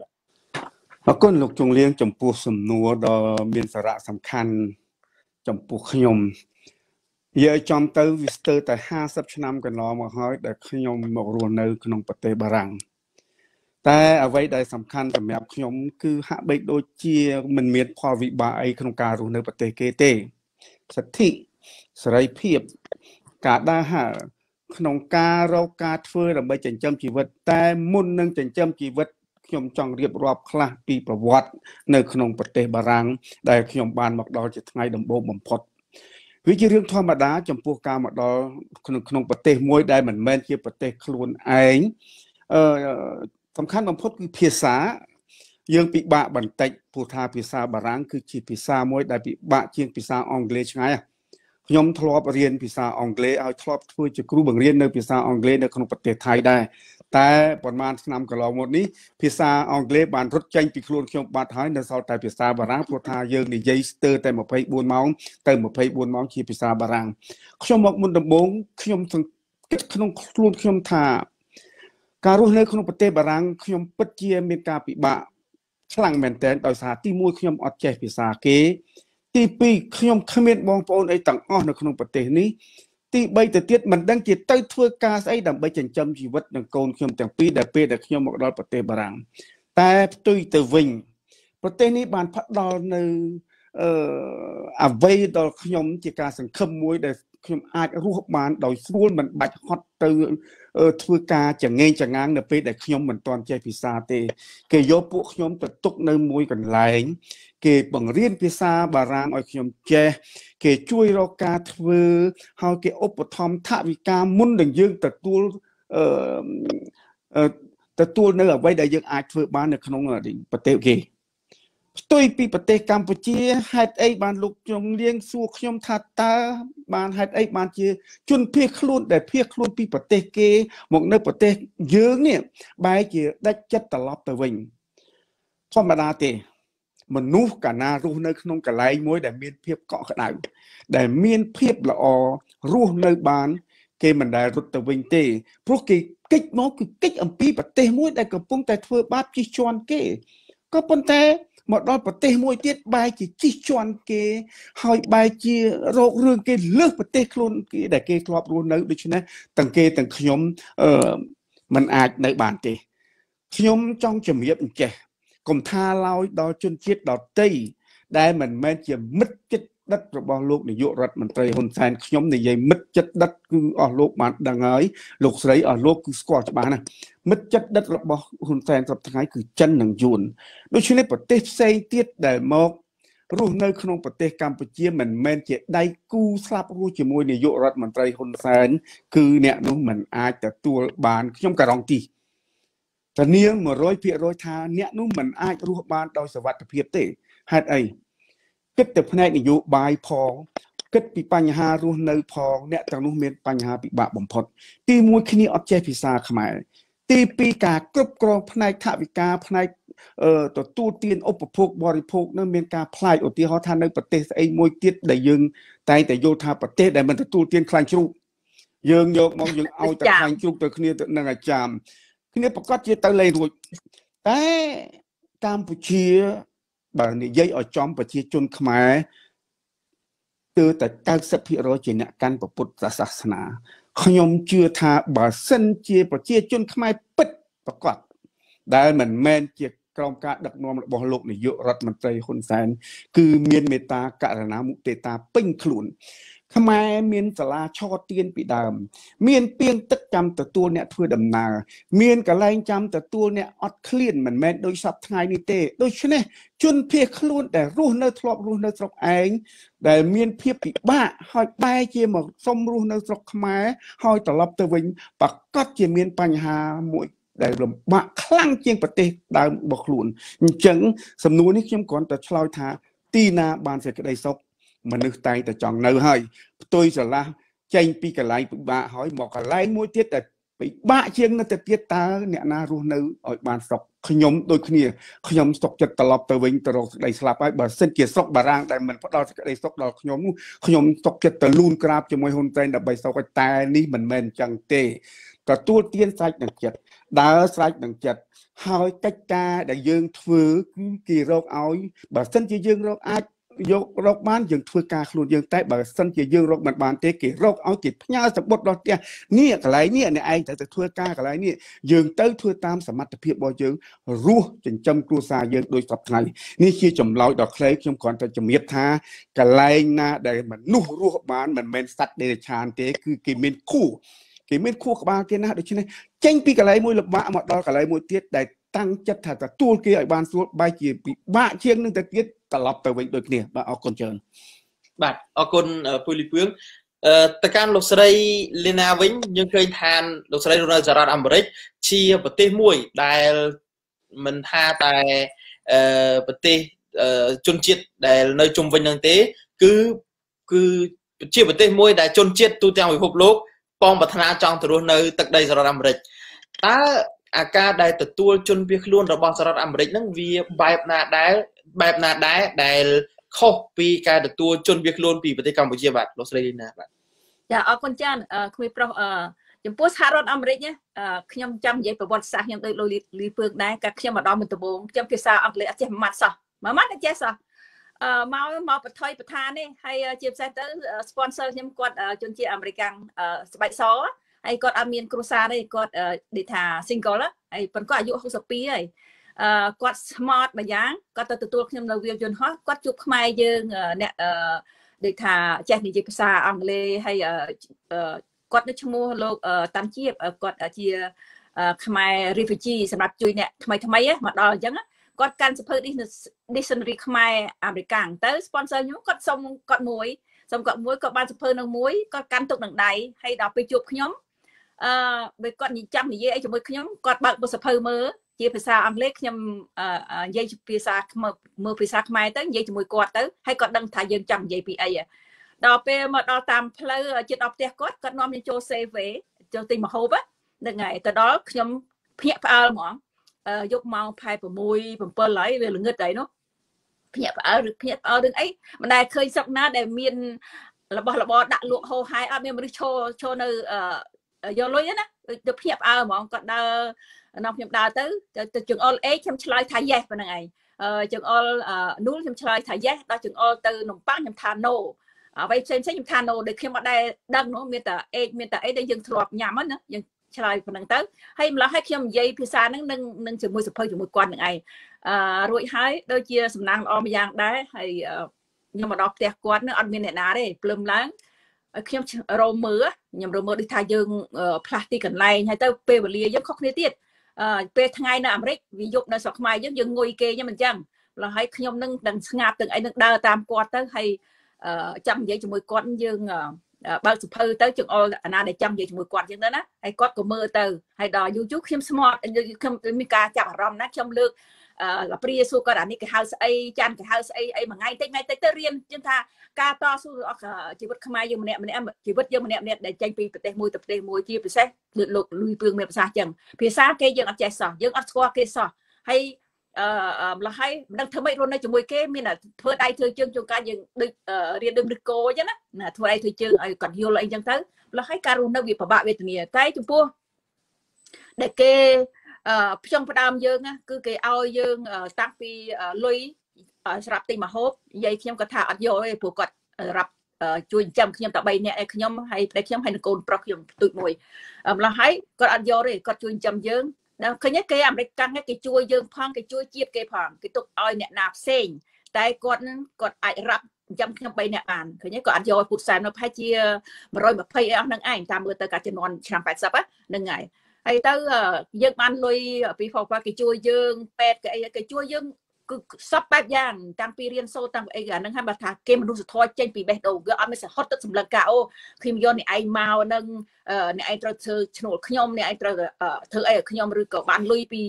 แล้วก็หลวงจงเลี้ยงจมปูสมนัวดอมีสาระสำคัญจมปูขยมเยอะจอมเตอร์วิสเตอร์แต่50 ឆ្នាំกันล้อมาห้อยแต่ขยมบอกโรนเอขนมปเตบารังแต่เอาไว้ได้สำคัญแต่แบบขยมคือหาเบิกโดยเจียมันเมียดพอวิบาไอขนมการูนเอปเตเกเตสัตถิสไลเพียบกาดาหาขนมการาการเฟื่อระบายจันจำชีวิตแต่มุ่นนั่งจันจำชีวิตขยมจองเรียบรอบคลาปีประวัติในขนมปเตบารังได้ขยมบานบอกดอจะไงดมโบบ่มพด วิธีเรื่องธรรมดาจำพวกการมาดอขนมปฏิมวยได้เหมือนแมนเกี่ยวปฏิคลุนไอ้สำคัญบางพจน์คือภาษายังปีบะบันเตยพูทาภาษาบาลังคือจีภาษามวยได้ปีบะเชียงภาษาอังกฤษไงขยมทลอบเรียนภาษาอังกฤษเอาทลอบช่วยจะครูบังเรียนในภาษาอังกฤษในขนมปฏิไทยได้แต่ประมาณนำกับเราหมดนี้ภาษาอังกฤษบานรถใจปีคลุนขยมบาท้ายในเสาแต่ภาษาบาลังพูทายังในยัยสเตอร์แต่มาไปบุญเมาแต่มาไปบุญเมาจีภาษาบาลังขยมบอกมุนดำบงขยมสังเกตขนมคลุนขยมทาการรู้เรื่องขนมปฏิบาลังขยมปัจเจียมกาปีบะพลังแมนเทนต่อสาที่มวยขยมอดใจภาษาเกตีปีขยมขมิ้นบองปอนไอต่างอ้อในขนมปฏินี้ตีใบแต่เตี้ยมันดังเจี๊ยเต้ยทั่วกาไอดำใบจันจำชีวิตดังโกนขยมแต่ปีแต่เปแต่ขยมอดรอดปฏิบาลังแต่ตุยแต่วิ่งปฏินี้บานพัดดอนในอาไว้ดอกขยมจีการสังคมมวยแต่ขยมอาจรู้บานดอกสู้มันบัดฮอตเตอร์ทั่วกาจะเงยจะง้างเนี่ยไปแต่ขยมเหมือนตอนใจพิซาเตเกยโป๊ะขยมตะตุกในมวยกันไหลเกยบังเรียนพิซาบารางอขยมแจเกยช่วยรอกาเธอเฮาเกยอบทอมทวิกามุ่นดังยืงตะตัวตะตัวเนื้อไว้ได้ยังอาจเธอบ้านในขนมอะไรประเทศเกยตัวปีประเทศกัมพูชีให้ไอ้บานลูกยมเลี้ยงสู้ขยมทัดตาบานให้ไอ้บานเจจุนเพียคลุ่นแต่เพียคลุ่นปีประเทศเกหมกในประเทศเยอะเนี่ยใบเจได้จัดตลอดแต่วิ่งธรรมดาเตมันนุ่งกันนารู้ในขนมกะไหลมวยแต่เมียนเพียบเกาะขนาดแต่เมียนเพียบละออรู้ในบานเกมันได้รุดแต่วิ่งเตเพราะเกกิจมองคือกิจอัมพีประเทศมวยแต่กับปุ่งแต่เธอบ้าจีชวนเกก็ปนแต่หมดรอดประเทศมวยเตี้ยใบจีจีชวนเกยหอยใบจีโรคเรื่องเกยเลือกประเทศคลุนเกยแต่เกยครอบรู้นั้นด้วยใช่ไหมต่างเกยต่างขยมมันอาจในบ้านเกยขยมจ้องจมีบเกยกลมท่าเราดาวจนเชียดดาวเต้ได้เหมือนแม่จะมิดจิตดัดระบอบโลกในยุโรปมันไตรฮอนแซนขยมในใยมิดจิตดัดคืออ๋อโลกมันดังไงโลกใสอ๋อโลกคือสกอตบ้านนะมิดจิตดัดระบอบฮอนแซนกับทางไงคือจันหนังยุนโดยเฉพาะประเทศไซเตียดได้มอกรู้ในขนมประเทศกัมพูชีเหมือนแม่จะได้กู้ทรัพย์รู้จมวยในยุโรปมันไตรฮอนแซนคือเนี่ยรู้เหมือนอาจจะตัวบานขยมกระรองตีแต่เนี้ยเหมือนร้อยเพียร้อยทาเนี่ยนู้นเหมือนไอ้รูปบานดอยสวัสดิ์เพียบเตะฮัดไอ้ก็แต่พนักนิยบายพอก็ปีปัญหารู้ในพอเนี่ยต่างนู้นเมียนปัญหาปีบะบ่มพดตีมวยคณีออบเจพิซาขมายตีปีกากรุบกรองพนักทวิกาพนักต่อตู้เตียนอุปโภคบริโภคนั่นเมียนกาพลายอติฮอทานในประเทศไอ้มวยเตี้ยได้ยึงแต่โยธาประเทศได้มันต่อตู้เตียนคลายชุกยึงโยกมองยึงเอาแต่คลายชุกแต่คณีแต่นางจามเนี่ยประกอบเจตเลยด้วยแต่กัมพูชีแบบนี้ยัยอจอมประชาชนขมายตัวแต่การสัพพิโรจิเนี่ยการประพุทธศาสนาขยมเชื่อทาบาเส้นเจียประชาชนขมายปิดประกอบได้เหมือนแมนเจียกรองการดักนอมบอลโลกในยุโรปมันใจคนแสนคือเมียนเมตตาการนามุเตตาปิ้งขลุ่นขมายเมียนสลาชอเตียนปีดามเมียนเปียงตึกจำแต่ตัวเนี่ยเพื่อดำนาเมียนกะไลจำแต่ตัวเนี่ยอดเคลื่อนเหมือนแม่โดยสับทายนิเตโดยชนะจนเพียคลุ่นแต่รู้เนื้อทรอบรู้เนื้อตรอกเองแต่เมียนเพียปีบ้าหอยใบเจียมส้มรู้เนื้อตรอกขมายหอยตลับตะวิงปักกัดเจียเมียนปัญหาหมวยได้ลมบะคลั่งเจียงปฏิดามบกลุ่นจังสำนวนนี้เข้มข้นแต่ชลอยทาตีนาบานเสกได้ซกมันนึกใจแต่จองนึกให้ตัวจะละใจปีกะไหลบ้าหอยหมอกกะไหลมวยเทียแต่ปีบ้าเชียงนั่นแต่เทียตาเนี่ยนารู้นึกอ่อยบานสกขยมโดยขี้ขยมสกจัดตลบตะวิงตลบได้สลับไปบ่เส้นเกียร์สกบารางแต่เหมือนพอเราได้สกเราขยมสกจัดตะลูนกราบจะมวยหุ่นใจดับใบสกแต่นี่เหมือนแมนจังเตะแต่ตัวเตี้ยนสายหนังเจ็ดดาวสายหนังเจ็ดหอยกระจาได้ยืงถือกี่โรคอ้อยบ่เส้นจะยืงโรคอ้อยยกโรคบ้านยังทุกการขลุ่นยังแต่บางสันจะยืงโรคบ้านเตะเกโรคเอาจิตพญาสมบัติเราเนี่ยอะไรเนี่ยในไอ้แต่ทุกการอะไรเนี่ยยังเต้าทุกตามสมรรถเพียบบ่ยังรู้จนจำกลัวซายังโดยสับไทยนี่คือจำเราดอกเคล้ยจำก่อนแต่จำเมียบท้ากะไรนะได้เหมือนนุ่งรู้บ้านเหมือนเมนสัตว์เดรัจฉานเตะคือกิเมนคู่กิเมนคู่กับบ้านเตะนะโดยเฉพาะเจ้งปีกะไรมวยหลับบ้าหมดดอกกะไรมวยเตี้ยได้ตั้งจัดถ้าแต่ตัวเกี่ยบ้านส่วนใบจีบบ้าเชียงนึงแต่เตี้ยตลับไปไว้โดยเนี่ยมาเอาคนเชิญ Bạn ở con phơi lì phương tất cả lộc sợi lena vĩnh nhưng khi than lộc sợi luna giờ ra làm bể chia bớt tê muối đại mình ha tại bớt tê chôn chết đại nơi chung vinh năng tế cứ chia bớt tê muối đại chôn chết tu theo hồi hộp lốp pom bát na trong từ nơi tận đây giờ ra làm bể ta cả đại từ tua chôn việc luôn rồi bao giờ ra làm bể năng vì bài na đại đạiข้อปีการตัดตัวจนเบียกลวนปีปฏิกรรมวิจารณ์ลอสเตรเลียนะอย่าเอาคนจานคุยประอย่างพวกสหรัฐอเมริกาเนี่ยขยำจำยัยประวัติศาสตร์ขยำโดยโลลีเพิร์กได้กับขยำมาดอมเป็นตัวบงขยำภาษาอังกฤษอาจจะมัดซะมัดอาจจะซะมาประเทศประธานนี่ให้เจี๊ยบเซ็ตสปอนเซอร์ขยำกอดจนที่อเมริกันสบายซ้อให้กอดอาเมียนครูซาได้กอดเดท่าซิงเกิลละไอ้คนก็อายุ60ปีเลยก็สมาร์ทมาอย่างก็ตัวขยำเราเวียนจนฮอตก็จุบไม่ยืงเนี่ยเด็กท่าแจกนิจิภาษาอังกฤษให้ก็ในชั่วโมงโลกตามเชียบก็อาจจะขมายรีฟิจีสำหรับจุยเนี่ยทำไมอ่ะมาดอยังอ่ะก็การสเปอร์ดิสนรีขมายอเมริกันเตอร์สปอนเซอร์อยู่ก็ส่งก็มวยส่งก็มวยก็บ้านสเปอร์น้องมวยก็การตกหนังใดให้ดาวไปจุบขยำไปก็ยิ่งจำยิ่งไอ้จุบขยำก็บักบนสเปอร์มือเจี๊ยบภาษาอังกฤษยำยัยภาษามือภาษาไม้ตั้งยัยจมูกกอดตั้งให้กอดดังทายยังจำยัยปีไอ้ดอกเปมาดอกตามเพลอจิตออกเตะกอดกอดน้อมยังโจเซเวโจตีมาโฮบะยังไงแต่ดอกยำเพี้ยเอาหมอนยกเมาพายผมมวยผมเปิลไหลเวลือเงือใจเนาะเพี้ยเอาหรือเพี้ยเอาดึงไอ้มันได้เคยสักหน้าได้มีนระบอดักลวกโฮไฮเอาเมียมันได้โชว์ในยอลอยนะจะเพี้ยเอาหมอนกอดน้องยมดาตื้อจะจึงอลเอ็กยมชลายทายแย่เป็นยังไงจึงอลนู้นยมชลายทายแย่เราจึงอลตื้อหนุ่มป้ายยมทานโนไปเซ็นใช้ยมทานโนเด็กเขียนมาได้ดังนู้นมีแต่เอ็กได้ยังถลอกหยาบมั้งนะยังชลายเป็นยังตื้อให้เราให้เขียนยัยพิซานั่งนั่งจึงมือสุดเพย์จึงมือกวนยังไงรวยหายโดยเชี่ยวสำนักออมยางได้ให้ยมดอกแตกกวนนั่งอันมีเนน่าได้ปลื้มล้างเขียนเราเมื่อยมเราเมื่อได้ทายยังพลาสติกันไรให้เต้เปย์บริยยังคอกเนติดไปทางไงนะอเมริกวิญญาณในสักไม่ยังงวยเกยยังมันจังเราให้ขยมนั่งดังงาตึงไอ้นั่งเดินตามกอดตั้งให้จำยัยจมูกกอดยังบางสุภาพตั้งจึงเอาหน้าในจำยัยจมูกกอดยังนั้นนะไอ้กอดก็มือตั้งให้ดอยยูจูเข้มสมอดเข้มมีการจับรำนะเข้มเลือกเราเปรี้ยสู้กระดานนี่กับ house ไอ้จันกับ house ไอ้เหมือนไงแต่ไงแต่เรียนจนท่าการต่อสู้ชีวิตขมายยังมันเนี่ยชีวิตยังมันเนี่ยได้ใจปีแต่แต่มวยแต่แต่มวยที่ไปเสกหลุดลุยเปลืองเมียภาษาจังภาษาเกย์ยังอัดใจสอยังอัดสกอเกย์สอให้เราให้ดังทำไมรุ่นในจมูกเกย์มีน่ะเพื่อไอ้เธอเชื่อจงการยังเรียนดึงดึงโก้ยังนะน่ะเพื่อไอ้เธอเชื่อไอ้ก่อนโยนอะไรยังทั้งเราให้การรุ่นนักวิปบะเวทเนี่ยใต้จุปัวเด็กเกย์พี่ชงพดามเยอะนะคือเกย์เอาเยอะตั้งปีลุยสลับตีมาฮบยัยขยมกระถาอัดโย่ผูกกอดรับจวนจำขยมตะใบเนี่ยขยมให้ได้ขยมให้นกลปลอกขยมตุ่ยมวยเราให้กอดอัดโย่เลยกอดจวนจำเยอะนะขยันเกย์อ่ะได้กังให้เกย์จวยเยอะพังเกย์จวยเจี๊ยบเกย์พังเกย์ตุกอ้อยเนี่ยหนาบเส้นแต่กอดไอรับจำขยมใบเนี่ยอ่านขยันกอดอัดโย่ผูกสายมาพายเจี๊ยบรอยมาพายเอาหนังไอ้ตามเบอร์ตะการจะนอนชามแปดสับอะนั่งไงไอ้ตั้งยังมันลุยปีฟอกว่าเกย์จวยเยอะแปดเกย์จวยเยอะก็ซับแป๊บยังต่างปีเรียนโซ่ต่างไอ้กันนั่งให้มาถ่ายเกมมันดูสะท้อนเจนปีแบดโอ้ก็เอาไม่ใช่ฮอตต์สำลักกาโอ้คิมยอนในไอ้มาวันนึงในไอ้ตัวเธอโฉนดขยมในไอ้ตัวเธอไอ้ขยมหรือกับบ้านลุยปี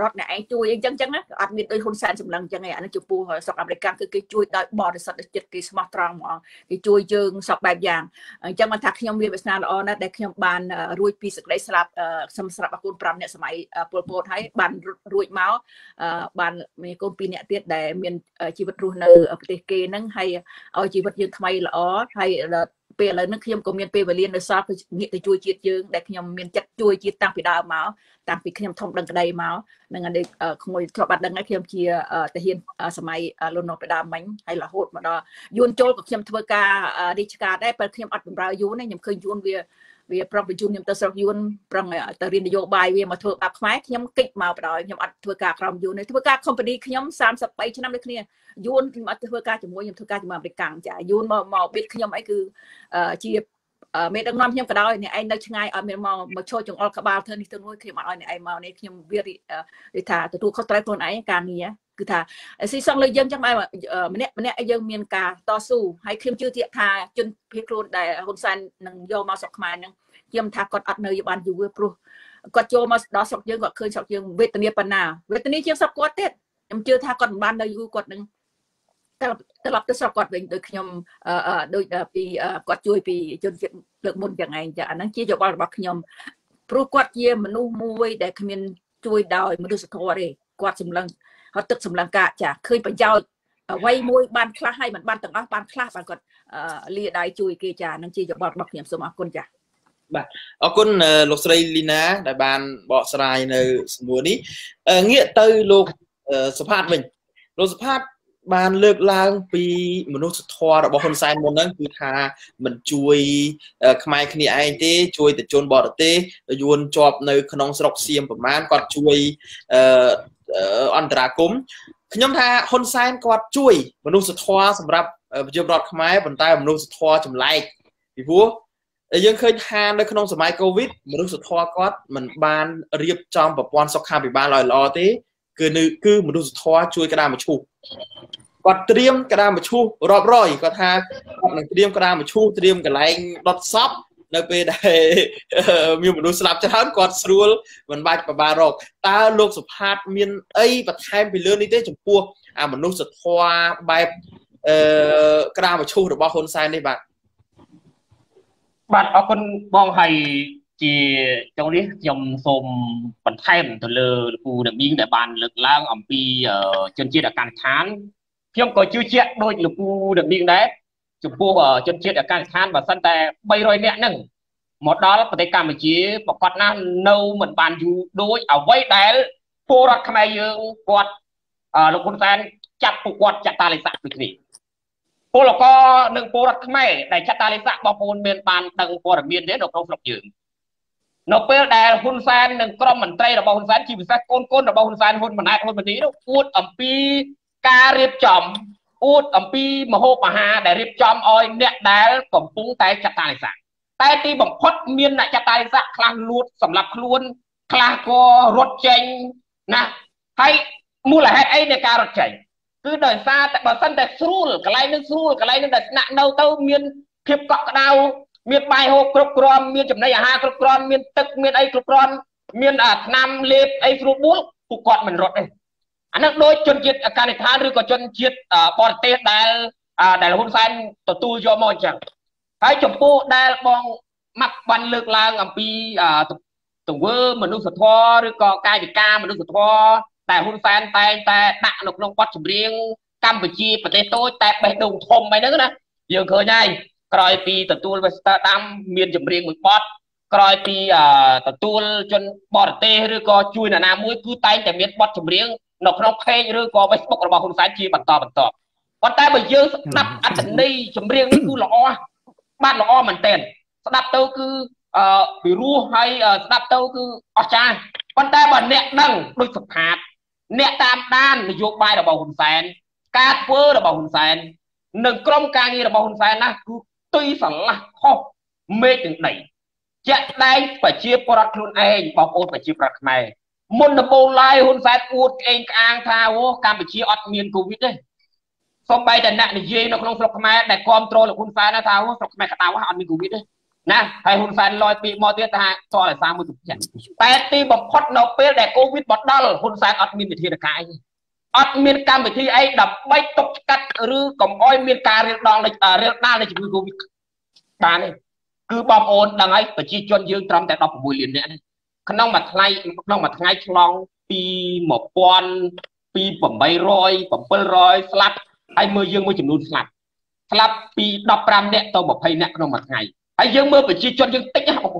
รถในไอ้จุยจังนะอาจมีโดยคนแสนสำลักจังไงอันนั้นจุปูสอบอเมริกันคือเกย์จุยได้บอลสัตว์เจ็ดเกย์สมาร์ทรังมองเกย์จุยจึงสอบแบบยังจังมาถ่ายขยมเวียดนามอ๋อนะแต่ขยมบ้านรวยปีสกได้สลับสำหรับอากูลปรามเนี่ยสมัยโปรโมทให้บ้านรวยเมาบ้านคนปีเนี่ยเตี้ยแต่มีชีวิตรู้เนอปฏิเกณฑ์นั่งให้เอาชีวิตยืนทำไมล่ะอ๋อให้เปลี่ยนอะไรนั่งขยมก็มีเปลี่ยนไปเรียนในซาคือเนี่ยจะช่วยจีดยืนแต่ขยมมีจัดช่วยจีดต่างปีดาวมาต่างปีขยมทองดังกระไดมาดังนั้นเด็กขโมยกระบัดดังนั้นขยมเชียแต่เฮียนสมัยลนนไปดาวมั้งให้ละโหดมาดอยูนโจกับขยมทวกาดิชกาได้เป็นขยมอัดเป็นราวยูนเนี่ยยังเคยยูนเวียปรองประจุยมตะสอกยูนปรองตะรินโยบายเวียมาเถอะอับไม้ขยมกิจมาปล่อยขยมอัดเถอะกาครอมยูนในเถอะกาคอมพานีขยม30ไปชนะเลยคือเนี่ยยูนอัดเถอะกาจมวยยมเถอะกาจมาบริการจ่ายูนมาบิดขยมไอ้คือชีพเม็ดดังน้ำขยมกระดอยเนี่ยไอ้นักช่างไงเอาเม็ดมาโชว์จงอลกระบาลเธอนี่เธอนู้นขยมอ่อนเนี่ยไอ้มาเนี่ยขยมเวียดิถาตัวเขาตายตัวไหนการนี้ คือถ้าซีซองเลยยังจังไม่ว่ามันเนี่ยยังมีการต่อสู้ให้เข้มชื่อเทียทาจนพิครูนได้คนสันหนังโยมาสกมานังเยี่ยมทากอดอัดเนยบานอยู่เวปรูกอดโยมาดอสกยังกอดเคยสกยังเวทนีปนาเวทนีเชียงสกอตเต็ดยังเจอทากอดบานเนยอยู่กอดหนึ่งแต่หลับจะสกอตเป็นโดยขยมโดยปีกอดช่วยปีจนเลิกมุนยังไงจะนั่งเชี่ยวบาลบักขยมปรูกอดเยี่ยมนุ่มมวยแต่ขมิ้นช่วยดาวมันดูสกอตเลยกอดสมรังเขาตึกสำลังกะจะเคยไปเจ้าไว้มวยบ้านคลาให้เหมือนบ้านต่างๆบ้านคลาบ้านก่อนเลียดายจุยเกจานังจีจะบอกบักเหนียมสมอกุลจ้ะบ่อกุลลูกสไลลินาได้บ้านบ่อสไลในสมัวนี้เงี้ยเตยลูกสภาพมันลูกสภาพบ้านเลิกลางปีมนุษย์ทอระบบคนไซน์มันนั่นคือทามันจุยขมายคณีไอเต้จุยแต่จนบ่อเต้โยนจอบในขนมสลอกเซียมประมาณก่อนจุยอันตราคุ้มขยมทาคนไซน์กอดช่วยมนุษย์สะท้อสำหรับเยาวรอดขมายบนใต้มนุษย์สะท้อจำไรพี่ผู้ยังเคยทานในขนมสมัยโควิดมนุษย์สะท้อกอดมันบานเรียบจอมแบบปอนสกคามไปบานลอยลอเต้คือมนุษย์สะท้อช่วยกระดามมาชูกอดเตรียมกระดามมาชูรอบร้อยก็ทากอดหนังเตรียมกระดามมาชูเตรียมกระไรรถซับเราไปได้มีมนุษย์สลับจะทำกอดสรุลมันบาดปะบารอกตาโลกสุภาพมีนไอ้ปัจจัยไปเรื่องนี้ได้จมพัวมนุษย์สุดหัวใบกระดาษมาชูหรือบางคนใส่ในบัตรบัตรเอาคนมองให้จีจังนี้ยมสมปัจจัยตัวเลือกูเด็กมีแต่บานเลือกล่างอ่ำปีจนเจียดการค้านเพียงก็ชื่อเจียโดยเลือกูเด็กมีได้จุดพวกจนเชียดอาการค้านแบบสั้นแต่ใบรอยเนี่ยนั่งหมดดอลปฏิกรรมมันจีบกอดน้ำนูเหมือนบานอยู่โดยเอาไว้แต่โปรดทำไมยืมกอดลงคนแทนจัดปกอดจัดตาลิสะปิกนี่โปรก็หนึ่งโปรดทำไมได้จัดตาลิสะบางคนเมียนบานตั้งโปรดเมียนเด็ดดอกเราสกยืมนกเปิลแต่คนแทนหนึ่งกล้องเหมือนไตรดอกบางคนแทนชีวิตแทนก้นดอกบางคนแทนคนมันนายคนมันนี้ดอกพูดอัมพีการเรียบจอมอูดอัมพีมโหมหาได้ริบจอมออยเนี่ยได้ผมปุ้งแต่จัตตาลิสะแต่ตีบอกพดเมียนน่ะจัตตาลิสะคลางลูดสำหรับคลวนคลางก็รถเจงนะให้มูลให้ไอในการรถเจงคือโดยซาแต่บางสันแต่สู้กระไรนึกสู้กระไรนึกแต่หนักเดาเต้าเมียนเพียบเกาะดาวเมียนไปโหกรบกรอมเมียนจุ่มในยาฮากรบกรอมเมียนตึกเมียนไอกรบกรอมเมียนอาบน้ำเล็บไอสูบบุ้งผูกกอดเหมือนรถเลยอันนั้นโดยจนจิตอาการในท่าหรือก็จนจิตปอดเตะได้ได้หุ่นแซนตัวตู้โยมจังให้จมปูได้มองมักบันเลือกลางอัมพีตัวเวอร์มนุษย์สะท้อหรือก็กายจิตกามนุษย์สะท้อแต่หุ่นแซนแต่หนักหนุกลงปัดจุ่มเรียงกัมพูชีประเทศโต้แต่ไปดงทมไปนึกนะยังเคยได้กลอยปีตัวตู้ไปตามเมียนจุ่มเรียงมือปอดกลอยปีตัวตู้จนปอดเตะหรือก็ช่วยหน้ามือกู้ไตแต่เมียนปัดจุ่มเรียงนกน้องเพย์หรือก็ไม่สมกับเราคนสายจีบันต่อวันแต่ไปเยอะนับอันนี้จำเรียงนี่คือละอ้อบ้านละอ้อมันเต้นสนับเต้าคือไปรู้ให้สนับเต้าคืออ๋อใช่วันแต่บันเนะนั่งด้วยสภาพเนะตามด้านโยบายเราบอกคนสายการเฟ้อเราบอกคนสายหนึ่งกรมการเงินเราบอกคนสายนะคือตีสั่งละข้อเมฆถึงไหนจะได้ไปเชียร์ปรักลุนเองบอกโอนไปเชียร์ปรักไหมมุนตะโปไลหุ่นแฟกูดเองกลางทาวการไปชี้อดเมียนโควิดเลยสมไปแต่หน้าในเย็นนกลงสลบทำไมแต่คอนโทรลหุ่นแฟนนะทาวสลบทำไมกระตาวอดเมียนโควิดเลยนะให้หุ่นแฟนลอยปีมอเตอร์ทหารซอยสามมือถูกจับแต่ตีบอกพอดนกเป้แต่โควิดบอดดอลหุ่นแฟนอดเมียนไปที่ตะไคร้อดเมียนการไปที่ไอ้ดับใบตกกัดหรือกล่อมอ้อยเมียนการเรียกร้องเรียกหน้าในจุดโควิดการนี่คือบอมโอนดังไอ้ไปชี้จนยืนตรอมแต่ดอกบุญเรียนเนี่ยขนมมาไทยขนมมาไทยฉลองปีหมอกปอนปีป่มใบรอยป่มเปิ้ลรอยสลับไอ้เมื่อยังเมื่อจำนวนสลับปีดอกปรามเนี่ยตัวบอกให้เนี่ยขนมมาไทยไอ้ยังเมื่อไปชี้จนยังติ๊กเอา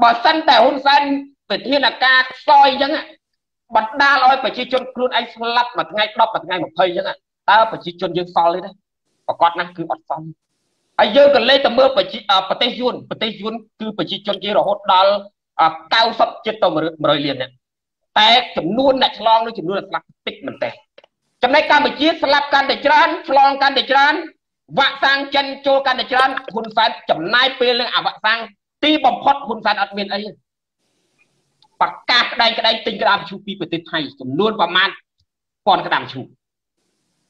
บ่สั้นแต่หุ่นสั้นเป็นที่นักการซอยยังอ่ะบัดดาลอยไปชี้จนครูนไอ้สลับมาไทยดอกมาไทยบอกให้ยังอ่ะตาไปชี้จนยังซอยเลยนะประกอบนะคืออดซ้อมไอ้ยังกันเลยแต่เมื่อไปชี้ประเทศยุนคือไปชี้จนยังเราหดดอลเก้าสับเจ็ดตัวมรอยเรียนเนี่ยแต่จำนวนเนี่ยฉลองด้วยจำนวนสลับติดมันแต่จำในการไปชี้สลับการเดือดร้อนฉลองการเดือดร้อนวะซังเจนโจการเดือดร้อนคุณสารจำนายเปลืองวะซังตีบอมพอดคุณสารอัดเมียนไอ้ปากกาได้ก็ได้ติงกระดามชูปีประเทศไทยจำนวนประมาณ ปอนกระดามชู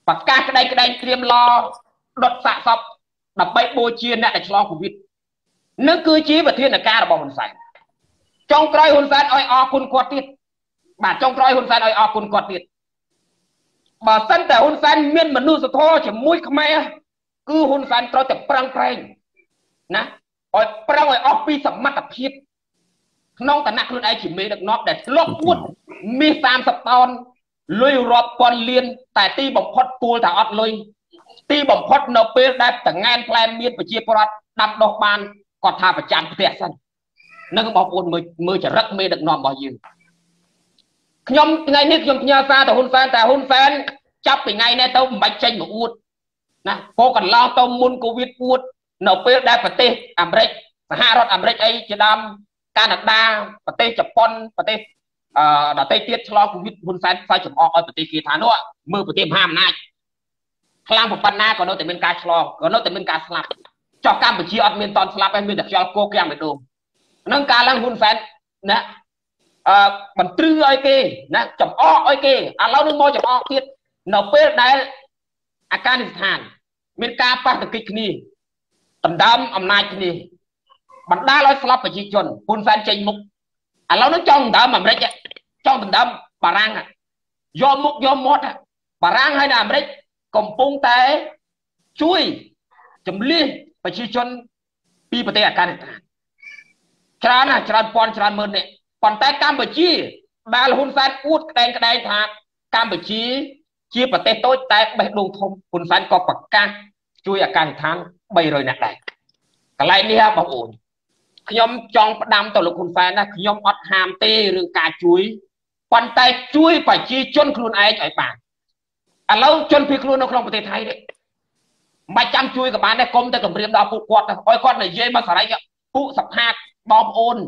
ปากกากระไดกระไดเตรียมรอรถสะสมดับใบโบเชียนเนี่ยแต่ฉลองโควิดนั่นคือชี้ประเทศนักการระบอบหุ่นใส่จงกรอยหุ่นใส่อ้อยออคุณกอดติดบาดจงกรอยหุ่นใส่อ้อยออคุณกอดติดบาดสั้นแต่หุ่นใส่เมียนมันนู่นสุดท้อเฉียบมุ้ยขมายคือหุ่นใส่เราแต่ปรังเพลงนะอ้อยปรังอ้อยออปีสมัติพิษน้องแต่นักรุ่นไอฉิมเมย์ดักน็อกแต่ลบพูดมีตามสตอนลุยรอบก่อนเรียนแต่ตีบ่มพอดปูแต่อดเลยตีบ่มพอดนอเปิลได้แต่งานแปลนมีดไปเชียร์ปรัดดับดอกบานกอดทาประจันเตะสั้นนั่นก็บอกคนมือจะรักเมย์ดักนอมบ่ยืนยมไงนึกยมยาซาแต่หุ่นแฟนจับไปไงเนี่ยต้องไม่ใจหมูอุดนะโคกันลาวต้องมุนโควิดอุดนอเปิลได้ประเทศอเมริกาห้ารถอเมริกาไอจะดำการหนักดาประเทศญี่ปุ่นประเทศดัตเตเตียชลอกุวิทบุญแสนไฟฉุกออกไอประเทศกีธานุมือประเทศห้ามนายพลังของปัญหาก็โน้ตแต่เป็นการชลอก็โน้ตแต่เป็นการสลับจอกการบัญชีอัดเมียนตอนสลับไปเมียนแต่ชลอโกเกียงไปดูนั่งการลังบุญแสนนะบันทึกไอเกนะจับอ้อไอเกอ่ะเราดึงโมจับอ้อเทียดหนอเปิดได้อาการอิสานเมียนการปัตตกิคนีตันดำอำนาจนีบรรดาลอยสลับไปจีจนคุณแฟนใจมุกอ่ะเราต้องจ้องดำอ่ะไม่ได้จ้องถึงดำปารังอ่ะยอมมุกยอมมดอ่ะปารังให้หน้าไม่ได้กลมปุ้งแต่ช่วยจำเลี้ยไปจีจนปีประเทศอาการต่างๆชรานะชราปอนชราเมินเนี่ยปอนแต่การไปจีบาลคุณแฟนอูดแดงทางการไปจีจีประเทศโต้แต่ไปลงทมคุณแฟนก็ปากกาช่วยอาการทางใบรอยหนักได้อะไรเนี่ยบางอุ่นขยมจองประดามต่อหลวงคุณแฟนนะขยมอดหามเตะหรือกาจุยปันไตจุยป่าจีจนครูนไอ้จ่อยป่าอ่ะแล้วจนพี่ครูนครองประเทศไทยเนี่ยมาจำจุยกับบ้านได้กลมแต่กับเรียมดาวปูกอดนะอ้อยกอดเนี่ยเย่มาสลายอ่ะปูสับหักบอมโอน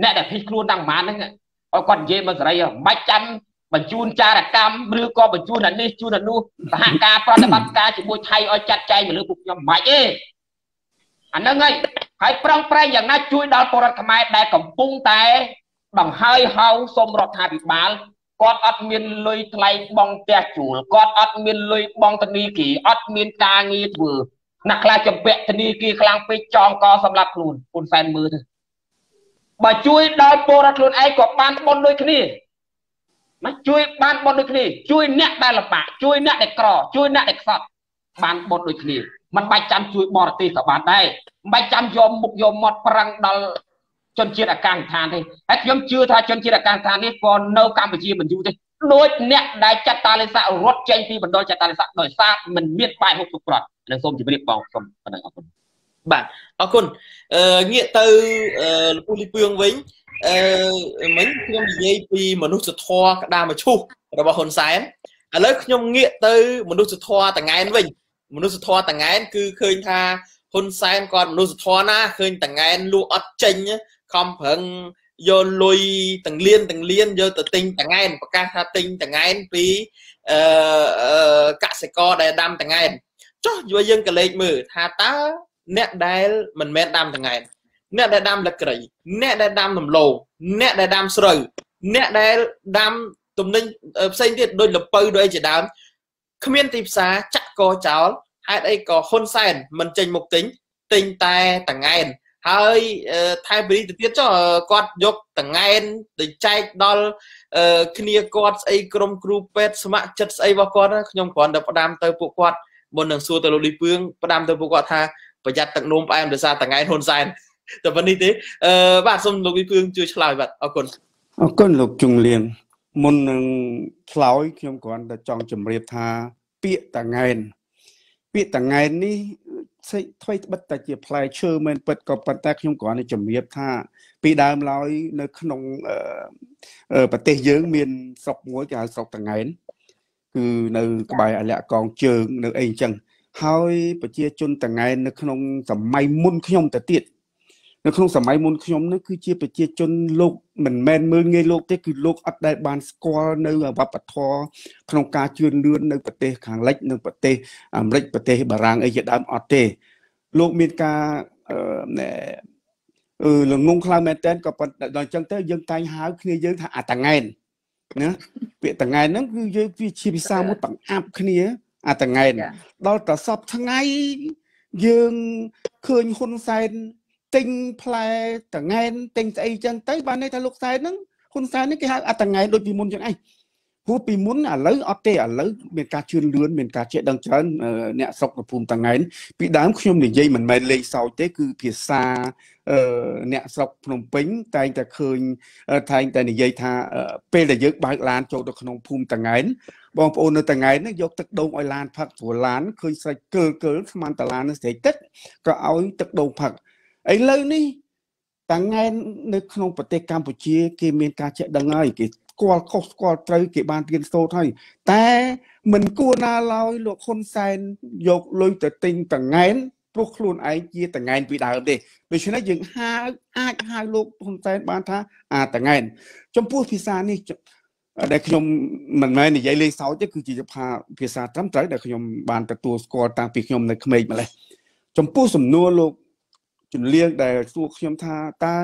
เนี่ยแต่พี่ครูนั่งมาเนี่ยอ้อยกอดเย่มาสลายอ่ะมาจำบรรจุนจารกรรมหรือก็บรรจุนันนี่จุนันนู่สหการปฏิบัติการจิตมวยไทยอ้อยจัดใจเหมือนหรือปุกยมหมายเออันนั้นไงใครปรองปรายอย่างน่าช่วยดาวปรารถนาได้กับปุ้งแต่บังเฮยเฮาสมรสหาบิบาลกอดอัดมินลุยไทยบองแจกจูกอดอัดมินลุยบองตนีกีอัดมินตางีถือนักลาจำเปะตนีกีกลางไปจองกอสำหรับคุณคุณแฟนมือเธอมาช่วยดาวปรารถนาไอ้กบบานบนด้วยคดีมาช่วยบานบนด้วยคดีช่วยเนี่ยได้ละปะช่วยเนี่ยเด็กกรอช่วยเนี่ยเด็กสัตว์บานบนด้วยคดีมันไปจำช่วยบอร์ตีกับบานได้ไปจำยมบุกยมหมดพลังดัลจนเชียร์อาการทานที่ไอ้ยมเชื่อถ้าจนเชียร์อาการทานนี่ก่อนเน่าการไปจีมันอยู่ที่โดยเนี่ยได้จัดตาเลสะรถเจนที่มันโดยจัดตาเลสะโดยซามันเมียนไปหกตุกปลอดนางส้มจะไม่ได้ปองส้มปนังเอาคนบ่าเอาคนเงี้ยเตอปุริเปียงวิ่งเหมือนยมเยปีมนุษย์สุดทอกระดามาชูเราบอกคนสายแล้วยมเงี้ยเตอมนุษย์สุดทอแต่ไงนั่นวิ่งมนุษย์สุดทอแต่ไงนั่นคือเคยท่าคนไซน์ก่อนรู้สึกท้อนะเคยแต่งงานรู้อัดเจนเนี่ยคำเพิ่งโยนลุยตั้งเลี้ยนโยนแต่ติงแต่งงานปากกาทาติงแต่งงานปีกะเสกอได้ดำแต่งงานจ้ะอยู่ยังกันเลยมือทาตาเนี่ยได้มันแม่ดำแต่งงานเนี่ยได้ดำละกระไรเนี่ยได้ดำหนุ่มโลเนี่ยได้ดำสลด์เนี่ยได้ดำตุ่มนึงเส้นที่โดยหลบไปโดยจะดำขมิ้นตีสาจักโกเจ้าไอ้ไอ้ก็คนไซน์มันเจนมุกติงแต่ต่างไงเฮ้ยไทยไปติดเตี้ยจ้อกอดยกต่างไงติดใจดอลคเนียกอดไอ้กรมครูเป็ดสมัครจัดไอ้ว่ากอดนะขยมก่อนเดี๋ยวประดามเตยปกวาดบนหนังสือเตยลีเปื้องประดามเตยปกวาดท่าประหยัดต่างนมไปอันเดอร์ซาต่างไงคนไซน์แต่วันนี้ที่บาทสมลีเปื้องช่วยฉลาดแบบเอาคนหลบจุงเลียนบนหนังคล้อยขยมก่อนเดี๋ยวจองจำเรียบท่าเปี๊ยต่างไงปีต่างไงนี่ใช่ถ้อยบัตรเจียพลายเชื่อมันเปิดกับปันแตกยมก่อนในจมีบท่าปีดามลอยในขนมปฏิเยื้องเมียนสกงวยจากสกต่างไงคือในกบายอะไรกองเชิงในเองจังเฮ้ยปฏิเจียจนต่างไงในขนมสมัยมุ่นขยมแต่ติดในขนมสมัยมุ่นขยมนั่นคือเจียปฏิเจียจนโลกเหมือนแมนเมืองไงโลกแต่คือโลกอัดได้บานสกอร์ในวัปทอขนมกาเชื่อเลื่อนในปฏิขังเล็กในปฏิอัมเล็กปฏิบารางไอเยดามอัตเตโลกมีกาเนี่ยหลงงคลาแมนเตนกับปัจจัยจังเตยยังตายหาคือยังถ้าอาต่างไง นะเปียต่างไงนั่นคือเยอะวิชีพิซามุต่างอับขณีอ่ะต่างไงเนี่ยเราแต่สอบทั้งไงยืงคืนคนใส่ติงพลายต่างไงติงใจจันไต้บ้านในทะลุใส่นั่งคนใส่นี่ก็หาอ่ะต่างไงโดยปีมุนยังไงผู้ปีมุนอ่ะเลือดเตะอ่ะเลือดเป็นการเชื่อเลือนเป็นการเจดังเชิญเนี่ยสกปรกต่างไงปีดามขยมหนึ่งใจเหมือนไม่เลยสาวเตะคือพิซาเนี่ยสกปรกปิ้งแต่แต่เคยทางแต่หนึ่งใจท่าเป็นแต่เยอะบางล้านโจดขนมภูมิต่างไงบางคนต่างไงนั่งยกตะดงอ้อยล้านผักถั่วล้านเคยใส่เกลือเกลือสมันตะล้านนั่นใส่เต็ดก็เอาตะดงผักไอ้เลยนี่ต่างไงในขนมปฏิกรรมปุจิเกมีการเจดังไงกวาดข้อกวาดใจเก็บบ้านกินโซ่ไทยแต่เหมือนกูน่าลอยหลวกคนแซนยกลอยแต่ติงแต่งไงพวกครูนไอเจียแต่งไงปีดาวเด็กโดยเฉพาะอย่างห้าอาห้าโลกคนแซนบ้านท่าแต่งไงจมพูดพิซานี่ได้ขยมเหมือนไหมเนี่ยยัยเลยเสาจะคือจีจะพาพิซาทั้งใจได้ขยมบ้านแต่ตัวสกอร์ต่างปีขยมในเขมรมาเลยจมพูดสมนัวโลกจุดเลี้ยงได้สู้ขยมท่าตา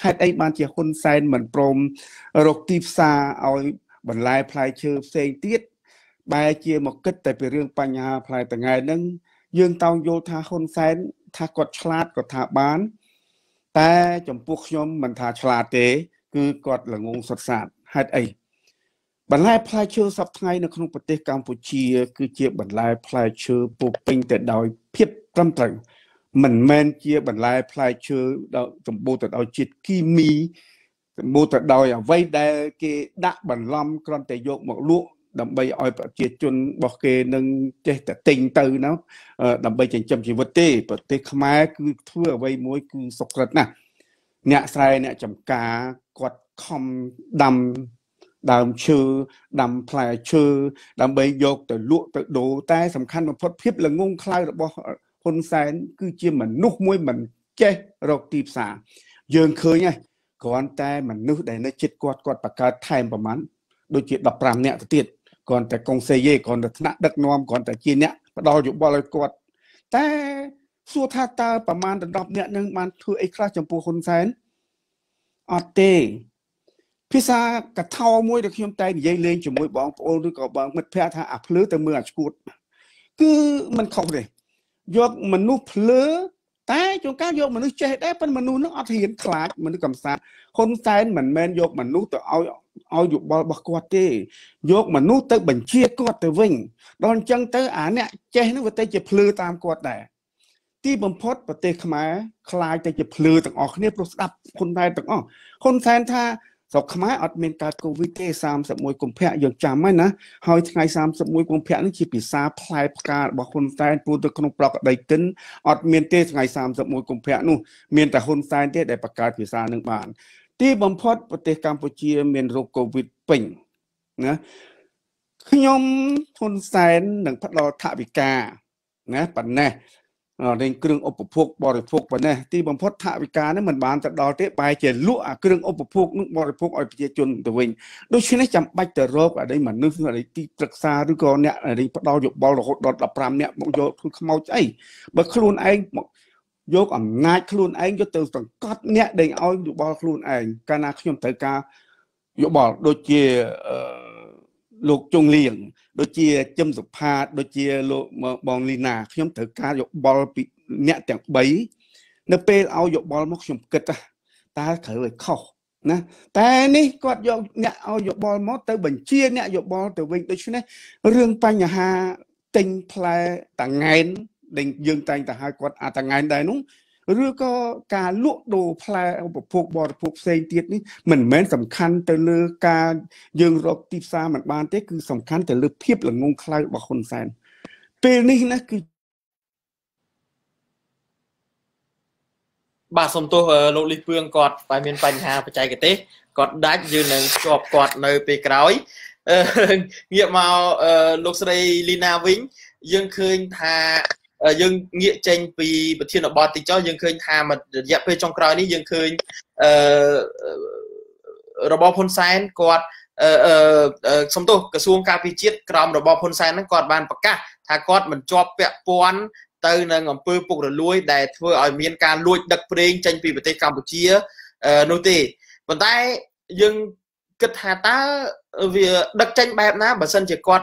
ให้ไอ้บ้านเจียคนแซนเหมือนปรมรกตีซาเอาบรรลัยพลายเชือเซงเตี้ยใบเจียมกึศแต่เป็นเรื่องปัญญาพลายแต่ไงนั่งยืนเตาโยธาคนแซนทากดฉลาดกดถาบ้านแต่จมพูกขยมมันทาฉลาดเต๋คือกดหลังงงสดสาดให้ไอ้บรรลัยพลายเชือสับไทยในขนมปฏิกัมพูชีคือเจียบรรลัยพลายเชือปูปิงแต่ดอยเพียบกล้ำตึงมันแมนเจียบรรลัยพลายเชือเราจมพูแต่เอาจิตขี้มีบูตรดอยไว้ได้เกดักบันล้ำกรอนแต่โยกหมกลุดำใบอ้อยปะเจียจนบอกเกนึงเจแต่ติงตือนะดำใบจังจำชีวเต้ปะเตขมาคือทั่วไว้มวยคือสกัดนะเนี่ยใส่เนี่ยจำกากดคอมดำดำเชือดำพลายเชือดำใบโยกแต่ลุแต่โดแต่สำคัญมันพดเพียบละงงคลายระบบคนใส่คือเจียเหมือนนุกมวยเหมือนเจรกตีสาเยินเคยไงก่อนแต่มันนึกได้ในจิตกอดกอดปากกาไทยประมาณโดยจิตดับปรามเนี่ยติดก่อนแต่กองเซเย่ก่อนแต่ธนาดักนอมก่อนแต่จีนเนี่ยเราอยู่บ่เลยกอดแต่สัวท่าตาประมาณระดับเนี่ยหนึ่งมันคือไอ้คลาสจมพูคนแสนอเตพิซากระเทามวยเด็กขยมใจใหญ่เลยจมวยบ้องโอ้หรือก็บ้องมัดแพ้ท่าอับเลือแต่เมื่อชุดคือมันเข้าเลยยกมนุษย์เลือแต่จงการโยกมนุษย์เจได้เป็นมนุษย์นึกเอาที่เห็นคลาดมนุษย์กำซาคนแซนเหมือนแมนโยกมนุษย์แต่เอาอยู่บอลบกวาดเต้โยกมนุษย์แต่บัญชีกวาดแต่วิ่งตอนจังเตออ่านเนี่ยเจนึกว่าแต่จะพลือตามกวาดแต่ที่บมพดประเทศขมายคลายแต่จะพลือต่างออกเนี่ยปลุกดับคนไทยต่างอ้อคนแซนท่าสอบขมายอดเมนการโควิดเต้31กุมภาพันธ์ยังจำไหมนะหอยไง31กุมภาพันธ์นี่คือปีซาพลายประกาศบอกคนแซนปูตะขนมปลอกได้กินอดเมนเต้ไง31กุมภาพันธ์นู่นเมนแต่คนแซนเต้ได้ประกาศปีซาหนึ่งบาทที่บมพดประเทศกัมพูชีเมนโรคโควิดเป็นนะขยมคนแซนหนึ่งพัดรอทวิกานะปันแน่เรื่องเครื่องอุปโภคบริโภคปันแน่ที่บมพดทวิกาเนี่ยมันบานแต่ดอเต้ไปเจลุอะเครื่องอุปโภคนุ่งบริโภคอภิเจจนตัวเองโดยเฉพาะจำไปแต่โรคอะไรเหมือนนึกอะไรที่ปรึกษาหรือก่อนเนี่ยอะไรพัดรอหยกบอลหลอกดอดปรามเนี่ยมองโยคือขมเอาใจบักครูนเองยกอำนาจครูนเองยกเติมสังกัดเนี่ยเด้งเอายกบอลครูนเองการนักขยมแต่การยกบอลโดยเจลูกจงเลี้ยงโดยเจียจมสุภาโดยเจียโลบองลีนาขยมเถิดการยกบอลปีเนี่ยแต่งใบเนเปเอายกบอลมกชมกึศตาเขยเข้านะแต่นี่ก็ยกเนี่ยเอายกบอลมกเตอบัญชีเนี่ยยกบอลเตอวิ่งโดยเฉพาะเรื่องปัญหาติงพลายต่างไงเด้งยืนต่างแต่หากว่าต่างไงได้นุ้งหรือก็การลุกดูพลายพวกบอลพวกเซนเตียนี่เหมือนสำคัญแต่เรื่องการยืนรบตีซาเหมือนบานเต้คือสำคัญแต่เรื่องเพียบหลังงงคลายว่าคนแซนเป็นนี่นะคือบาสมตัวโลลิเปลืองกอดไปเมียนปัญหาปัจจัยกันเต้กอดได้ยืนหนึ่งจอบกอดในปีกร้อยเงียบมาลูกสไลลีนาวิงยังเคยทายังเงียเจงปีประเทศนบอติจ้อยังเคยทำมาอยากไปจงกรอยนี่ยังเคยระบบพลแซนกอดสมตุกระทรวงการพิจิตรกรมระบบพลแซนนั้นกอดบานปากกาถ้ากอดมันจอบเปะปอนเตอร์นั่งอำเภอปุกหรือลุยได้เพื่อมีการลุยดักเพลงเจงปีประเทศกัมพูชีโนตีบรรทัดยัง กระถาตาวิดักจังแบบน้าบัดซันจะกอด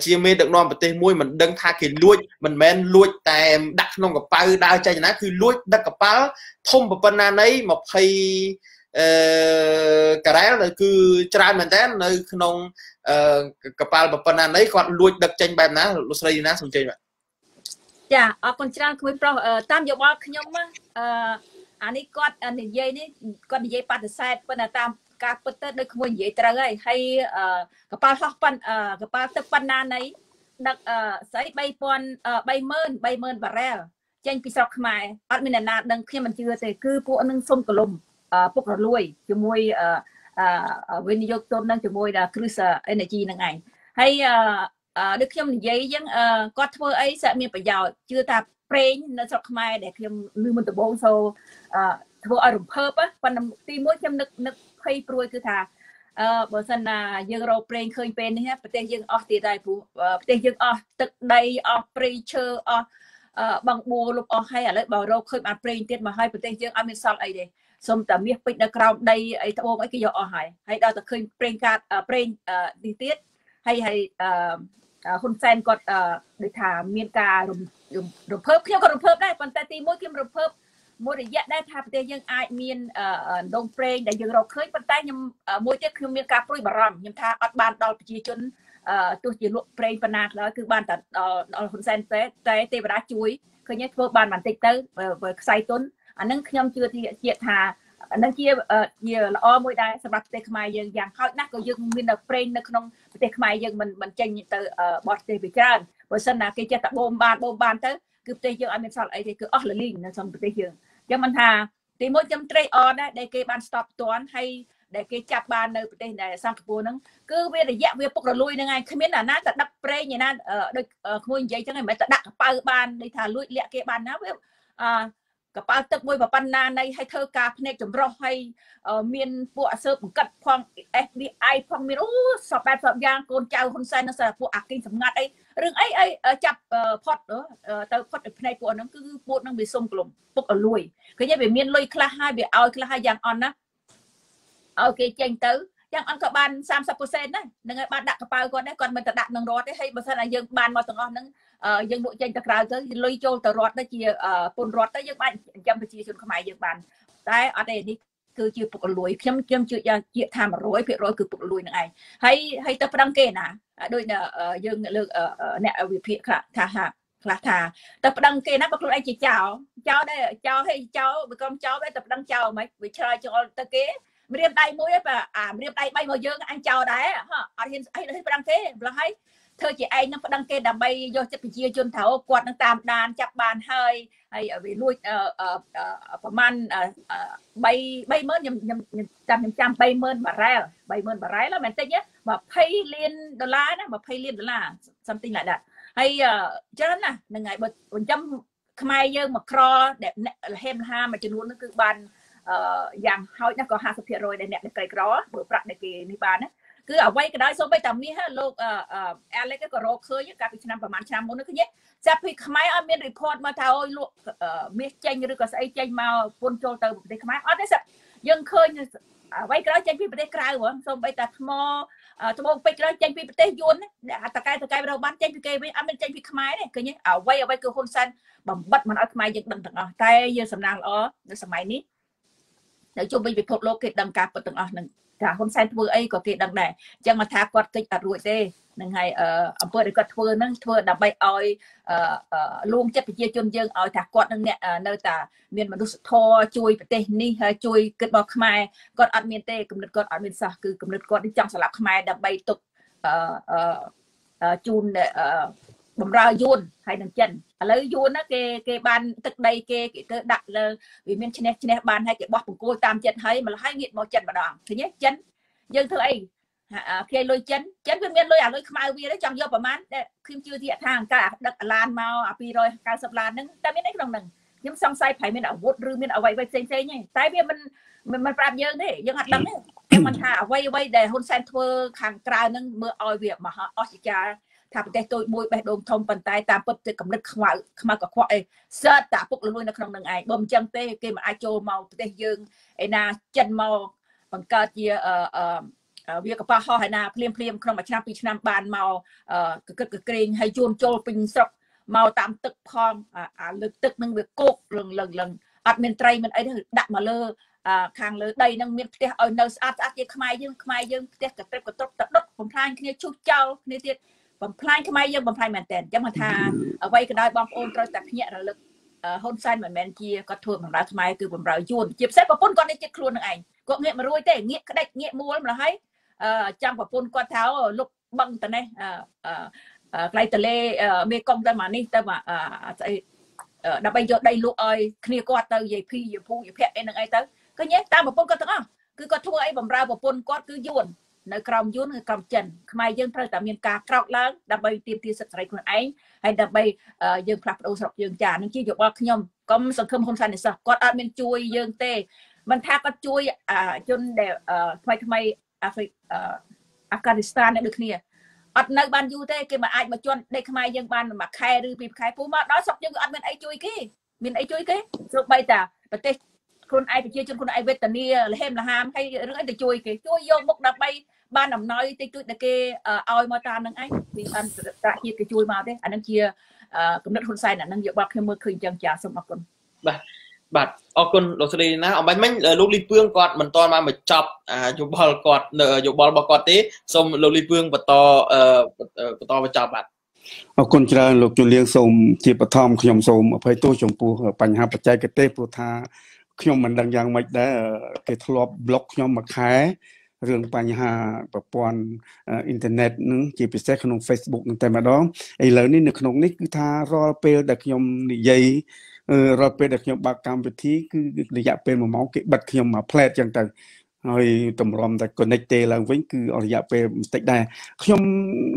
เชียร์เมย์ดักนอนประเทศมวยมันดังทาเขียนลุยมันแมนลุยแต่ดักนองกับปลาดาวใจนะคือลุยดักกับปลาทมปปนาในมาไพกระไรนั่นคือจราจรเหมือนกันในขนมกับปลาปปนาในก่อนลุยดักจังแบบน้าลุยอะไรนะสนใจไหมจ้ะออกคนจราจรคุยเปล่าตามยกว่าขยมว่าอันนี้กอดอันนี้เย่นี่กอดเย่ปัดใส่ปนตามการปฏิบัติโดยขบวนเย่ตระเลยให้กระเป๋าล็อกปันกระเป๋าตึกปันนานในดักใส่ใบปอนใบเมินบาร์เรลเจนพิศรขมายอัดมินานาดังเขียนมันเจือแต่คือพวกนึงส้มกระลมพวกเราลุยจมวยเวนยกต้นนั่งจมวยดาคริสเอเนจีนั่งไงให้ดึกเขียนเย่ยังกอดเพื่อไอ้สามีประหยัดเจือตาเร่งนั่นสักไม่เด็กยังลืมมันตัวโบว์โซ่ตัวอารมณ์เพิ่มปะปันตีมวยยังนึกใครปลุยคือท่าบริษัทน่ะยังเราเร่งเคยเป็นนะฮะประเทศยังออกตีได้ผู้ประเทศยังออกตึกได้ออกปรีเชอร์ออกบางบัวลบออกให้อะไรบ่าวเราเคยมาเร่งเตี้ยมาให้ประเทศยังอเมซอนไอเดสมแต่เมียปิดในกราวได้ไอตัวไอกี่ยอออกหายให้เราแต่เคยเร่งการเร่งดีเตี้ยให้คนแฟนก็ได้ถามเมียการรวมเพิ่มเที่ยวก็รวมเพิ่มได้ปันแต่ตีมวยเที่ยวรวมเพิ่มมวยระยะได้ทำแต่ยังอายเมียนดงเพลงแต่ยังเราเคยปันแต่ยังมวยเที่ยวคือเมียการปลุยบารมยังท่าอัดบานดาวปีจนตัวจีนเพลงปนัดแล้วคือบานแต่คนแฟนแต่เวลาช่วยเคยเนี่ยพวกบานมันติดเตอร์ใส่ต้นอันนั้นยังเชื่อที่เจียธาอันนั้นเกี่ยวละอ้อมวยได้สำหรับเตะขมายยังอย่างเขาหน้าก็ยังมีนักเพลงนักน้องเตะขมายยังมันเจนเตอบอสเตะไปจ้านบริษัทน่ะกิจการบอมบานเตะคือเตะยังอเมซอนไอเดียคือออลลิงนะสำหรับเตะยังมันหาตีมดจำเตะออได้ได้เกี่ยบานสต็อปตัวนั้นให้ได้เกี่ยจับบานในประเทศในสังคมนั้นคือเวลาแยกเวลาปกระลุยยังไงคือเมื่อหน้าจะดักเพลงอย่างนั้นโดยคุยใหญ่จังไงมันจะดักปาบานในทางลุยเลี้ยเกี่ยบานนะเวลกับปาตึกมวยแบบปันนาในให้เธอกาพเนจจำรอให้เมียนปวดเสิร์ฟกัดพองเอฟบีไอพองเมียนโอ้สอบแบบสอบยางโกนเจ้าคนใส่นั่นแสดงปวดอักกินสำงัดไอ้เรื่องไอ้จับพอดแต่พอดในปวดนั้นคือปวดนั่งไปส้มกลมปวดลุยคือเนี่ยแบบเมียนลุยคลาห้าแบบเอาคลาห้ายางอ่อนนะโอเคเจงเต๋อยางอ่อนกับบัน30%นะหนึ่งไอ้บันดักกระเป๋าก่อนได้ก่อนมันจะดักหนึ่งรอดได้ให้บริษัทอะไรยังบันมาตรงอ่อนนั้นยังโดนใจตะกร้าเธอลอยโจตรอดได้จีปนรอดได้ยังบ้านจำไปจีชนขมายยังบ้านได้อะไรนี่คือจีปกลุยจำจีจะจีทำร้อยเพื่อร้อยคือปกลุยนั่งไงให้ตะพลังเกน่ะโดยเนี่ยยังเลือกเนี่ยวิพิค่ะท่าตะพลังเกน่ะปกลุยไอจีเจ้าได้เจ้าให้เจ้าไปกองเจ้าได้ตะพลังเจ้าไหมวิชาจังตะเกเรียบได้มุ้ยป่ะเรียบได้ใบมาเยอะอันเจ้าได้ฮะอันเห็นให้พลังเกเราให้เธอจะไอ้นักดังเกดับใบโยจะไปเชียร์จนเถากวาดต่างๆนานจับบานให้วิลุยประมาณใบเมินยำใบเมินมาไรใบเมินมาไรแล้วมันเต็มเยอะมา$1,000นะมา$1,000 something อะไรให้เจ้าน่ะยังไงบนจำขมายเยอะมาครอเด็บเฮมห้ามันจะรู้นั่นคือบานอย่างเขาเนี่ยก็50%ในเนี่ยในไกลกรอเบอร์ประในเกนิบานนะคือเอาไว้ก็ได้ส่งไปตามนี้ฮะโลกอะไรก็โรคเคยการพิจารณาประมาณชามมนึกคือเนี้ยจะพิขมายเอาเมียนรีพอร์ตมาเท่าลวกเมียเจงหรือก็ใส่เจงมาปนโจเตอร์ได้ขมายอ๋อได้สักยังเคยไว้ก็ได้เจงพี่ไปได้ไกลหรอส่งไปแต่ทมทมไปก็ได้เจงพี่ไปได้ยวนเนี่ยตะไกเราบ้านเจงพี่เกย์ไปเอาเมียนเจงพี่ขมายเนี่ยคือเนี้ยเอาไว้คือคนสันบำบัดมันเอาขมายยังดังต่างอ๋อแต่ยังสำนักอ๋อในสมัยนี้เดี๋ยวจมไปพบโลกเกิดดังการปนต่างอ๋อหนึ่งถ้าคนแซนทัวร์ไอ้ก็เกิดดังไหนยังมาทากวัดก็จะรวยได้ยังไงอำเภอเด็กก็ทัวร์นั่งทัวร์ดับใบอ้อยลุงจะไปเยี่ยจนยังเอาทากวัดนั่งเนี่ยเนื้อตาเมียนมันรู้สึกท้อจุยไปเตะนี่ฮะจุยเกิดบอกขมายก่อนอัดเมียนเตะกำหนดก่อนอัดเมียนซะคือกำหนดก่อนที่จังสลับขมายดับใบตกจูนบำรายุนให้ดังเจนแล้วยุนนะเกบานตึกใดเกดักเลยวิมินชนะบานให้เกบอสปุงโกตามเจนให้มันให้เงียบมาเจนมาดองทีนี้เจนยังเธอไอ้เพียลอยเจนวิมินลอยอ่ะลอยขมายวีได้จังเยอะประมาณคิมจือที่ทางกาดักลานมาปีลอยการสับลานนึงแต่ไม่ได้ตรงหนึ่งยังสองไซไผ่ไม่เอาวุฒิหรือไม่เอาไว้เซ็งไงไซเบียมันปราบเยอะนี่ยังอัดดังนี่มันหาไว้เดฮุนเซนเทอร์ขังกลางนึงเมื่อออยเวียมาฮะออสจาถ้าประเทศตัวมวยแบบโดนทอมปันไตตามปฏิกรรมนึกขมากับควายเสื้อตาพวกลุยนักนองหนึ่งไอ้บ่มจังเต้เกมไอโจเมาประเทศยืงไอ้นาจันเมาบังเกิดเย เวียกป้าห่อหนาเพลียมเพลียมขนมชั้นปีชั้นบานเมาเกิดเกรงให้ยูนโจปิงศกเมาตามตึกพองลึกตึกนึงเบียโกกหลงหลงหลงอัดเมียนไตรมันไอ้เด็กดักมาเลอคางเลยได้นั่งเมียนเตี้ยเอาเนื้ออัดอัดยังขมายยังขมายยังเตี้ยกระเตบกระตบตัดรถผมพลายคนนี้ชุบเจ้าคนนี้เตี้ยผมพลายขมายยังผมพลายเหมือนแต่ยังมาทาเอาไว้ก็ได้บอมโอนเราแต่เนี่ยเราลึกฮอนไซน์เหมือนแมนจีก็ทวนของเราทำไมคือผมเรายูนเจ็บเส้นปะปนก่อนในเจ็ดครัวหนึ่งไอ้ก็เงี้ยมารวยเต้เงี้ยก็ได้เงี้ยมัวแล้วมาให้จำปะปนก้อนเท้าลุกบังแต่เนี่ยไกลแต่เล่เมกองแต่มานี่แต่ว่าดับไปเยอะได้ลูกเอ้ยคลีก็เตยใหญ่พี่ใหญ่ผู้ใหญ่แพะไอ้หนึ่งไอ้เตยก็เงี้ยตามปะปนก็ต้องอ่ะคือก็ทั่วไอ้ผมเราปะปนก้อนคือยูนในกรมยูนในกรมจันทำไมยังเพิ่มแต่เมียนกากรอกล้างดับไปเตรียมที่สัตว์ไรคนไอ้ให้ดับไปยังพลัดโอสระยังจานั่งชี้ยกว่าขยมก็สังคมคนไทยเนี่ยสักก้อนอันเป็นจุยยังเตะมันแทบก็จุยจนเดี๋ยวทำไมอัฟกานิสถานเนี่ยดึกเนี่ยอัดในบ้านยูเต้ก็มาไอ้มาจนได้ทำไมยังบ้านมาแคร์หรือปีบแคร์ผู้มาน้อยสักยังอันเป็นไอ้จุยกี้มินไอ้จุยกี้ลงไปแต่ประเทศคนไอ้ไปเชื่อจนคนไอ้เวทเนียเฮมละหามให้เรื่องไอ้แต่จุยกี้จุยโยมกดับไปบ้านน้ำน้อยแต่จุยแต่เกอเอามาตามนั่งไอ้มีอันจะเฮียแต่จุยมาได้อันนั้นเชียกำลังคนใส่หนังนั่งเยอะมากแค่เมื่อคืนจังจ่าสมกุลบ่บัดออกคนลอสเตรียนะออกไปไม่ลูกลีเพื่องกอดมันตอนมาเหมือนจับอยู่บอลกอดอยู่บอลบอกกอดตีสมลูกลีเพื่องปตอปตอมาจับบัดออกคนเจริญลูกจุเลียงสมจีปทอมขยมสมอภัยตู้ชมพูปัญหาปัจจัยกระเตะปูทาขยมมันดังยังไม่ได้เกทลบบล็อกขยมมาขายเรื่องปัญหาประปวนอินเทอร์เน็ตนึงจีพิเศษขนมเฟซบุ๊กนั่นแต่มาดองไอ้เหล่านี้หนึ่งขนมนี่คือทารอเปลดักขยมนิยัยเราเป็นเด็กยมบากรรมไปที่คือระยะเป็นหมอหมอเก็บบัตรยมมาแพร่จังแต่เฮ้ยตำรวจแต่คนในเตลังวิ่งคือระยะเป็นแต่ได้ยม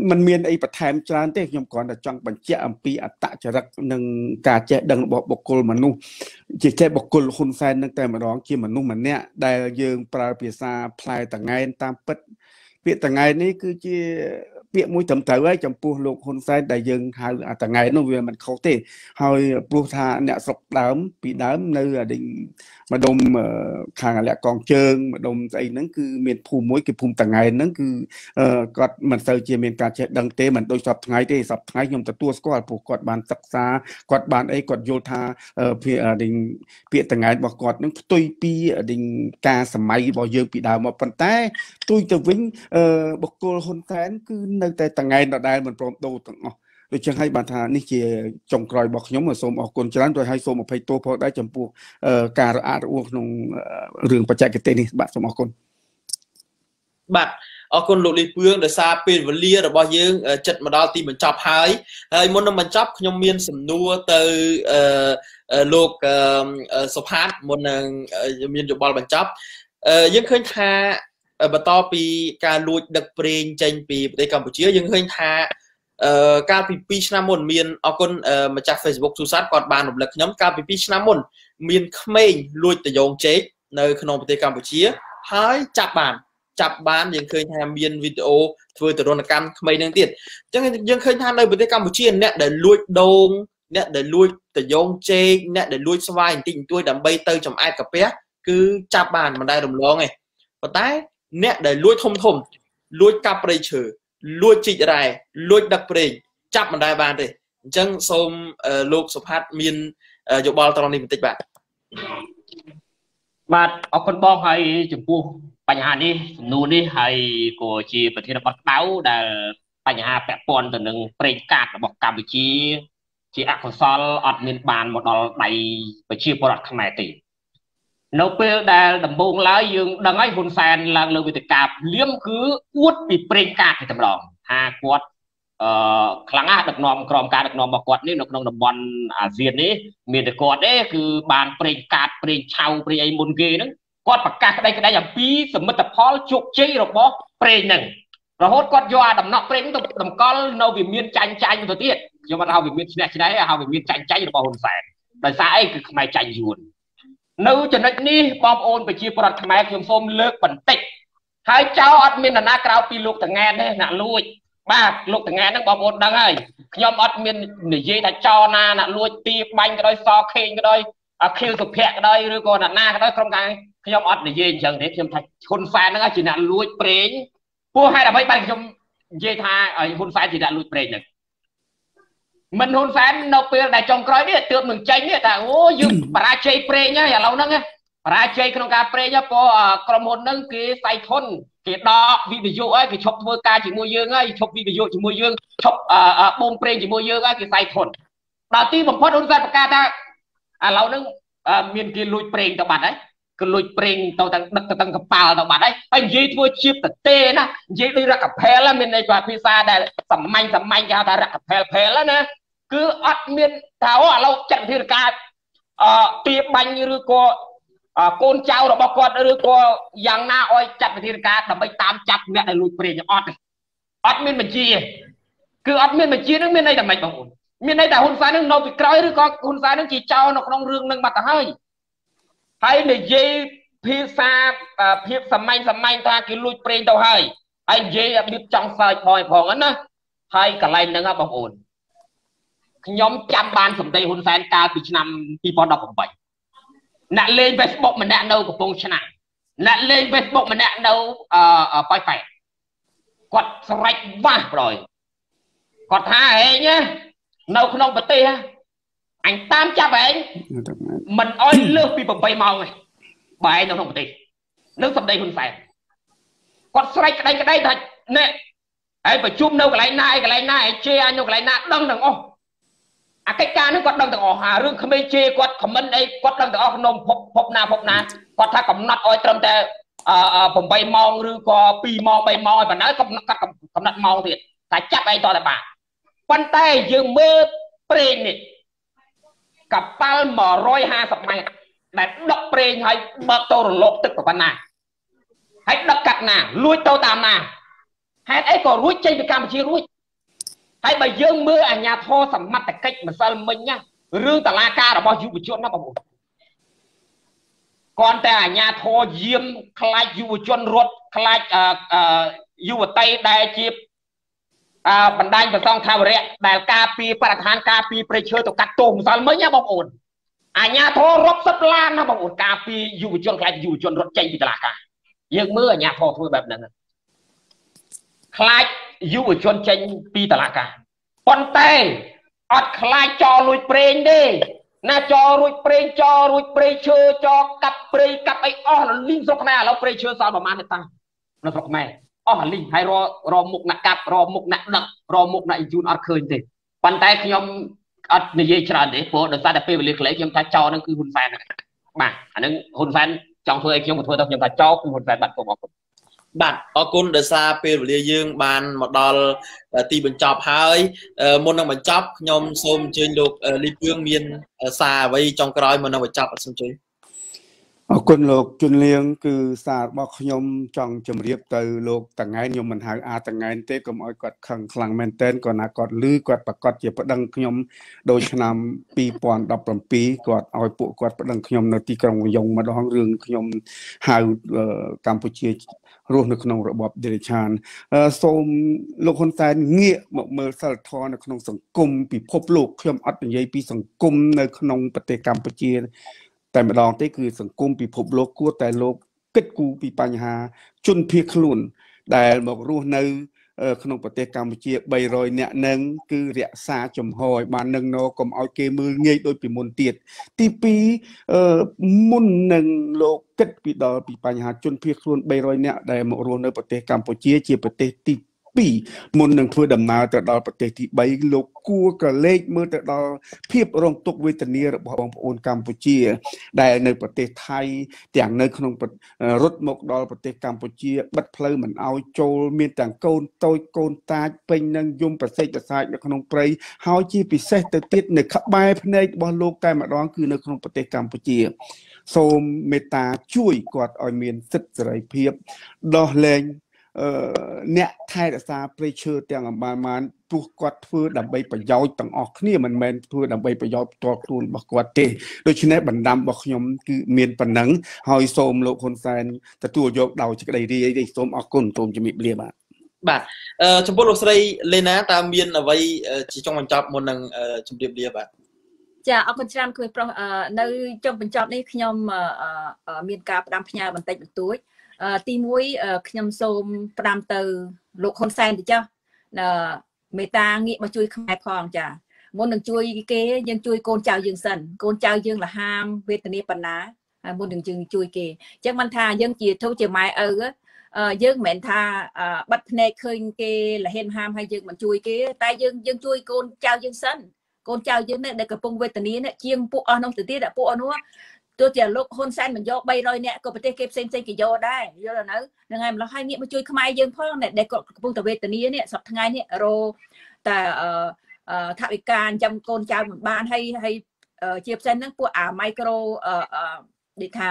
มันเมียนไอ้ประธานจานเตยมก่อนแต่จังปัญจอัมพีอัตตะจรักหนึ่งกาเจดังบอกบุคคลมนุษย์จีเจบุคคลคนแฟนตั้งแต่มาร้องกี่มนุษย์มันเนี้ยได้ยืงปลาเปียซาพลายต่างไงตามปัดเปียต่างไงนี่คือจีเปียมุ้ยทำถ่ายไว้จำปูลูกคนใส่ได้ยังหาแต่ไงนู่นเวียมันเขาเตะหอยปูทาเนี่ยสกปรกปีน้ำเนื้อดิ่งมาดมทางอะไรกองเชิงมาดมไอ้นั่นคือเมียนภูมุ้ยกับภูมิต่างไงนั่นคือก็มันเซอร์เจียเมียนการเช็ดดังเตะมันโดยสับไงเตะสับไงยมตะตัวสกอตผูกกอดบานศักษากอดบานไอ้กอดโยธาเปียดิ่งเปียต่างไงบอกกอดนั่นตุยปีดิ่งกาสมัยบ่อยเยอะปีดาวมาปันแต่ตุยจะวิ่งบอกโกลคนแทนคือแต่ต่างไงเราได้เหมือนโปรโตต่างอ๋อโดยเฉพาะให้บรรดานี่เกี่ยจงกรอยบอกย้อมเหมือนสมออกกลนฉะนั้นโดยให้สมอภัยตัวพอได้จำพวกการอาร์อ้วกนงเรื่องปัจจัยกิเตนี่บัดสมออกกลบัดออกกลลุลีเพื่องเดซาเป็นวันเลี้ยเราบอกยังจัดมาดาวตีเหมือนจับหายมันน้ำมันจับย้อมเมียนสำนัวเตอโลกสภาพมันย้อมเมียนอยู่บอลมันจับยังเคยทาบัตรปีการลุยดักเปรนใจปีในกัมพูชียังเคยทาการปีปีชนะมนเมียนเอาคนมาจาก Facebook สุสานกอดบานหลักน้ำการปีปีชนะมนเมียนเขมรลุยแต่ยองเจ๊กในขนมประเทศกัมพูชีหายจับบานยังเคยทำเมียนวิดีโอเพื่อตระหนักการเขมรนั่งติดยังเคยทำในประเทศกัมพูชีเนี่ยเดินลุยโดงเนี่ยเดินลุยแต่ยองเจ๊กเนี่ยเดินลุยสวายติ่งตัวดำใบเตยจำไอ้กระเปี๊ยคือจับบานมันได้รำร้องไงปัตตาเนี่ยได้ลุยทมทมลุยกาเปรย์เฉยลุยจิตไรลุยดักเปรย์จับมันได้บานเลยจังสมลูกสุภาพมีนยกบอลตอนนี้มันติดแบบมาเอาคนป้องให้จุ่มปูปัญหานี้นู่นนี่ให้กูชีประเทศบักเต้าได้ปัญหาแปะปนตัวหนึ่งเปรย์กาดบอกกาบิชีชีอักษรอัดมีนบานหมดเราไปไปชีประวัติขมายตีนกเปิลได้ดับเบิลไลท์ยังดังไอ้คนแซนลังเลวิตกาบเลี้ยมคืออ้วนปีเปรงกาดในจำลองหากวดคลังอาดักนอมกรอมการดักนอมบอกกวดนี่ดักนอมดับบอลอาเซียนนี่มีแต่กวดนี่คือบานเปรงกาดเปรงชาวเปรงไอ้มุนเกย์นั่งกวดปากกาได้ก็ได้อย่างปีสมมติแต่พอจุกเจี๊ยบบอกเปรงหนึ่งเราโหดกวดยัวดับนอกเปรงดับดับก้อนเราบิมีนใจใจอยู่ตัวเตี้ยยอมมาเราบิมีนชนะชนะเราบิมีนใจใจอยู่บอลคนแซนแต่สายคือไม่ใจยุนนูจะนัดนี้บอมโอนไปชีพรัฐแม่เขียมส้มเลิกปั่นติดหายเจ้าอัดมินหน้ากราวปีลูกแต่งานเนี่ยหน้าลุยบ้าลูกแต่งานนั่งบอมโอนดังไงยอมอัดมินหนีเย่แต่เจ้าหน้าหน้าลุยตีบังก็ได้ซอเข่งก็ได้เขียวสุดเพียก็ได้หรือก็หน้าก็ได้ครบไงยอมอัดหนีเย่เชิงเด็กเขียมไทยคนแฟนนั่งไงจีน่าลุยเปรี้ย พวกให้เราไม่ไปชมเยธาไอ้หุ่นสายจีดาลุยเปรย์เนี่ยมันหุ่นสายมันเอาเปลือกได้จงกรอยเนี่ยเติมหนึ่งใจเนี่ยแต่โอ้ยุบปราชัยเปรย์เนี่ยอย่าเรานั่งไงปราชัยขนมกาเปรย์เนี่ยพอกระมวลนั่งคือใส่ทนคือดอกวิบิโยไอ้คือชกมวยกาจีมวยเยื่อไอ้ชกวิบิโยจีมวยเยื่อชกบอมเปรย์จีมวยเยื่อไอ้คือใส่ทนเราตีผมพอดหุ่นสายปากกาตาเรานั่งมีนคือลุยเปรย์ตะบัดไอ้ก็ลุยเปล่งต่างต่างกับป่าต่างบ้านได้ไอ้ยี่ทัวชีพแต่เต้นะยี่ได้รักกับเพลแล้วมีในกว่าพิซซ่าได้สมัยยาวแต่รักกับเพลแล้วนะคืออัดมีนเท้าเราจัดที่การตีบังหรือก็โกนเจ้าเราบอกก่อนหรือก็ยังหน้าอ้อยจัดที่การแต่ไปตามจับเนี่ยไอ้ลุยเปล่งอย่างอัดมีนมันจีคืออัดมีนมันจีนั่งมีนในแต่ไม่ต้องอุ่นมีนในแต่หุ่นสายนั่งเราไปกลอยหรือก็หุ่นสายนั่งจีเจ้าหนกน้องเรืองนั่งมาแต่ให้ไอ้เนี่ยเย่พิซาพิซสมัยตากินลุยเปรี้ยงเท่าไหร่ไอ้เย่บิบจังใส่พลอยพองอันนะไอ้กระไรนั่งอ่ะบางอุ่นย้อมจำบานสมเด็จหุ่นแสนกาปีชนำปีปอนด์ผมไปนั่นเล่นเฟซบุ๊กมันนั่นเอากับพงชนะนั่นเล่นเฟซบุ๊กมันนั่นเอาไปไปกดสไลด์ว่างเลยกดท่าเองเนี่ยเราขนมปฏิฮะอันตามจับเองมันอ้อยเลือกปีผมไปเมาไงไปน้องทองปฏินึกสมเด็จหุ่นแสนกดใส่กระไดถัดเนี่ยไอ้ประชุมนู้นกระไรหน้าไอ้เชี่ยนู้นกระไรหน้าดังดังอ๋ออากิการนู้นกดดังดังอ๋อหาเรื่องขมิ้นเชี่ยกดขมิ้นไอ้กดดังดังอ๋อขนมพบนานกดถ้ากำนัดอ้อยเติมแต่ผมไปเมาหรือก็ปีเมาไปเมาไอ้แบบนั้นกำนัดเมาเถิดแต่จับไอ้ต่อแต่ปากปั้นเตยยืมมือเปรย์นี่กับป้าหมอร้อยห้าสิบเมตรแต่ดอกเปรย์ให้เบิกตัวหลบตึกกับปนาให้ดอกกัดนาลุยตัวตามนาให้ไอ้ก็รู้ใจเป็นการเป็นชีรู้ให้ใบยื่นมืออัญญาโทสมัติเกิดเหมือนซาลมินเนี่ยเรื่องตะลากาเราบอกอยู่บนชนนะประมุขก่อนแต่อัญญาโทเยี่ยมคลายอยู่บนชนรถคลายอยู่บนไตได้จีบบันไดเป็นซองทาวเรแต่กาปีประธานกาปีเปรย์เชื่อตัวกัดตุ่มสารเมื่อเนี่ยบางอุ่นอันยาโทรบสับล้านนะบางอุ่นกาปีอยู่จนใครอยู่จนรถใจปิดตลาดกันยังเมื่อเนี่ยพอพูดแบบนั้นใครอยู่จนใจปีตลาดกันปนเตยอัดใครจอลุยเปรย์ดิหน้าจอลุยเปรย์เชื่อจอกับเปรย์กับไอ้อ้อลิงสกแน่แล้วเปรย์เชื่อสารประมาณนี้ตั้งเราสกแม่อ๋อลิงให้รอมุกนักกับรอมุกนักดักรอมุกนักจูนอัดเคยสิปันแต่ขยมอัดในเยชราเดี๋ยวพอเดี๋ยวซาเดเป้ไปเลี้ยงเลยขยมตาจอนั่นคือหุ่นแฟนมาอันนั้นหุ่นแฟนจองเธอไอ้ขยมกับเธอต้องขยมตาจอคือหุ่นแฟนบัตรผมบอกบัตรอคุณเดี๋ยวซาเป้ไปเลี้ยงยืมบานหมดดอลตีบรรจบหายมนังบรรจบขยมส้มเชยลูกรีเพื่องเมียนซาไว้จองกรอยมนังบรรจบส้มเชยคนโลกจุนเลี้ยงคือศาสตร์บอกขยมจองจำเรียบเตยโลกต่างไงยมมันหายอาต่างไงเต้ก็มอยกอดขังคลังแมนเต้นก่อนนะกอดลื้อกอดประกอดเจียบประดังขยมโดยชนำปีปอนดับลำปีกอดอ้อยปุกอดประดังขยมนาทีกรงยงมาดองเรื่องขยมหายกัมพูชีรูปในขนมระบบเดริชานโสมโลกคนแสนเงี่ยหมกเมอร์สลัดทอในขนมสังคมปีพบโลกขยมอัดใหญ่ปีสังคมในขนมปฏิกรรมปจีแต่มาลองที่คือสังคมปีพบโลกกู้แต่โลกเกิดกู้ปีปัญหาจนเพียงขลุ่นแต่บอกรู้ในขนมปฏิกรรมเจียใบรอยเนี่ยนั่งคือเรียซาจมหอยมาหนึ่งนกกลมเอาเกมือเงยโดยปีมนเตียดที่ปีมุ่นหนึ่งโลกเกิดปีดอปีปัญหาจนเพียงขลุ่นใบรอยเนี่ยแต่บอกรู้ในปฏิกรรมเจียเจียปฏิติปีมนหนึ่งเพื่อดำนาแต่ดอปฏิทิใบโลกู้กระเลกเมื่อแต่ดอเพียบรองตกเวทนีระบบโอนกัมพูชีได้ในประเทศไทยแต่อย่างในขนมรถหมกดอประเทศกัมพูชีบัดเพลินเหมือนเอาโจมีแต่งโกนโตยโกนตาเป็นนางยมประเทศไทยในขนมไพรเฮาจีปิเซตติดในขับใบภายในบอลโลกแต่มาร้องคือในขนมประเทศกัมพูชีโซมเมตาช่วยกอดออยเมียนสิทธิ์ไรเพียบดอเลงเนี่ยไทยรัฐาเปรย์เชื่อเตียงบานมันตัวกอดเพื่อดำใบประยอยต่างออกนี่มันแมนเพื่อดำใบประยอยตัวครูนบอกว่าเตะโดยชนะบันดำบอกยมคือเมียนปันนังหอยโสมโลคนแซนแต่ตัวยกเดาจะได้ดีได้โสมออกก้นโสมจะมีเปลี่ยนบ่ชมพูโลกใส่เลยนะตามเมียนเอาไว้จีจงมันจับมันนังชมเดียบเดียบ่จะเอาคนจามคือในจงมันจับนี่ขยมเมียนกาประดามพญาบันเตยเป็นตัว ตีมวยขยำโซมปรามเตอร์โลกคนแซนดิจ้าเมตางี้มาช่วยขมายพองจ้ะมนหนึ่งช่วยเกยังช่วยโกนเจ้ายังสันโกนเจ้ายังละห้ามเวทนี้ปัญหามนหนึ่งจึงช่วยเกจังมันทายังจีเท่าเจียไม้ยังเหม็นทาบัดเนยเคยเกละเห็นห้ามให้ยังมันช่วยเกแต่ยังช่วยโกนเจ้ายังสันโกนเจ้ายังเนี่ยในกระพงเวทนี้เนี่ยเจียงปุ๊อ่อนน้องตื่นตีแต่ปุ๊อ่อนนัวตัวเจ้าลูกคนแซนมันโยกใบลอยเนี่ยก็ไปเตะเก็บเซนเซนกี่โยได้โยแล้วเนอะยังไงเราให้เงี้ยมาช่วยขมายยังพ่อเนี่ยได้กดปุ่มตะเวทนี้เนี่ยสับทั้งไงเนี่ยโรแต่ทางการจำโกนเจ้าบ้านให้เจี๊ยบเซนนั่งปูอ่าไมโครเด็กค่ะ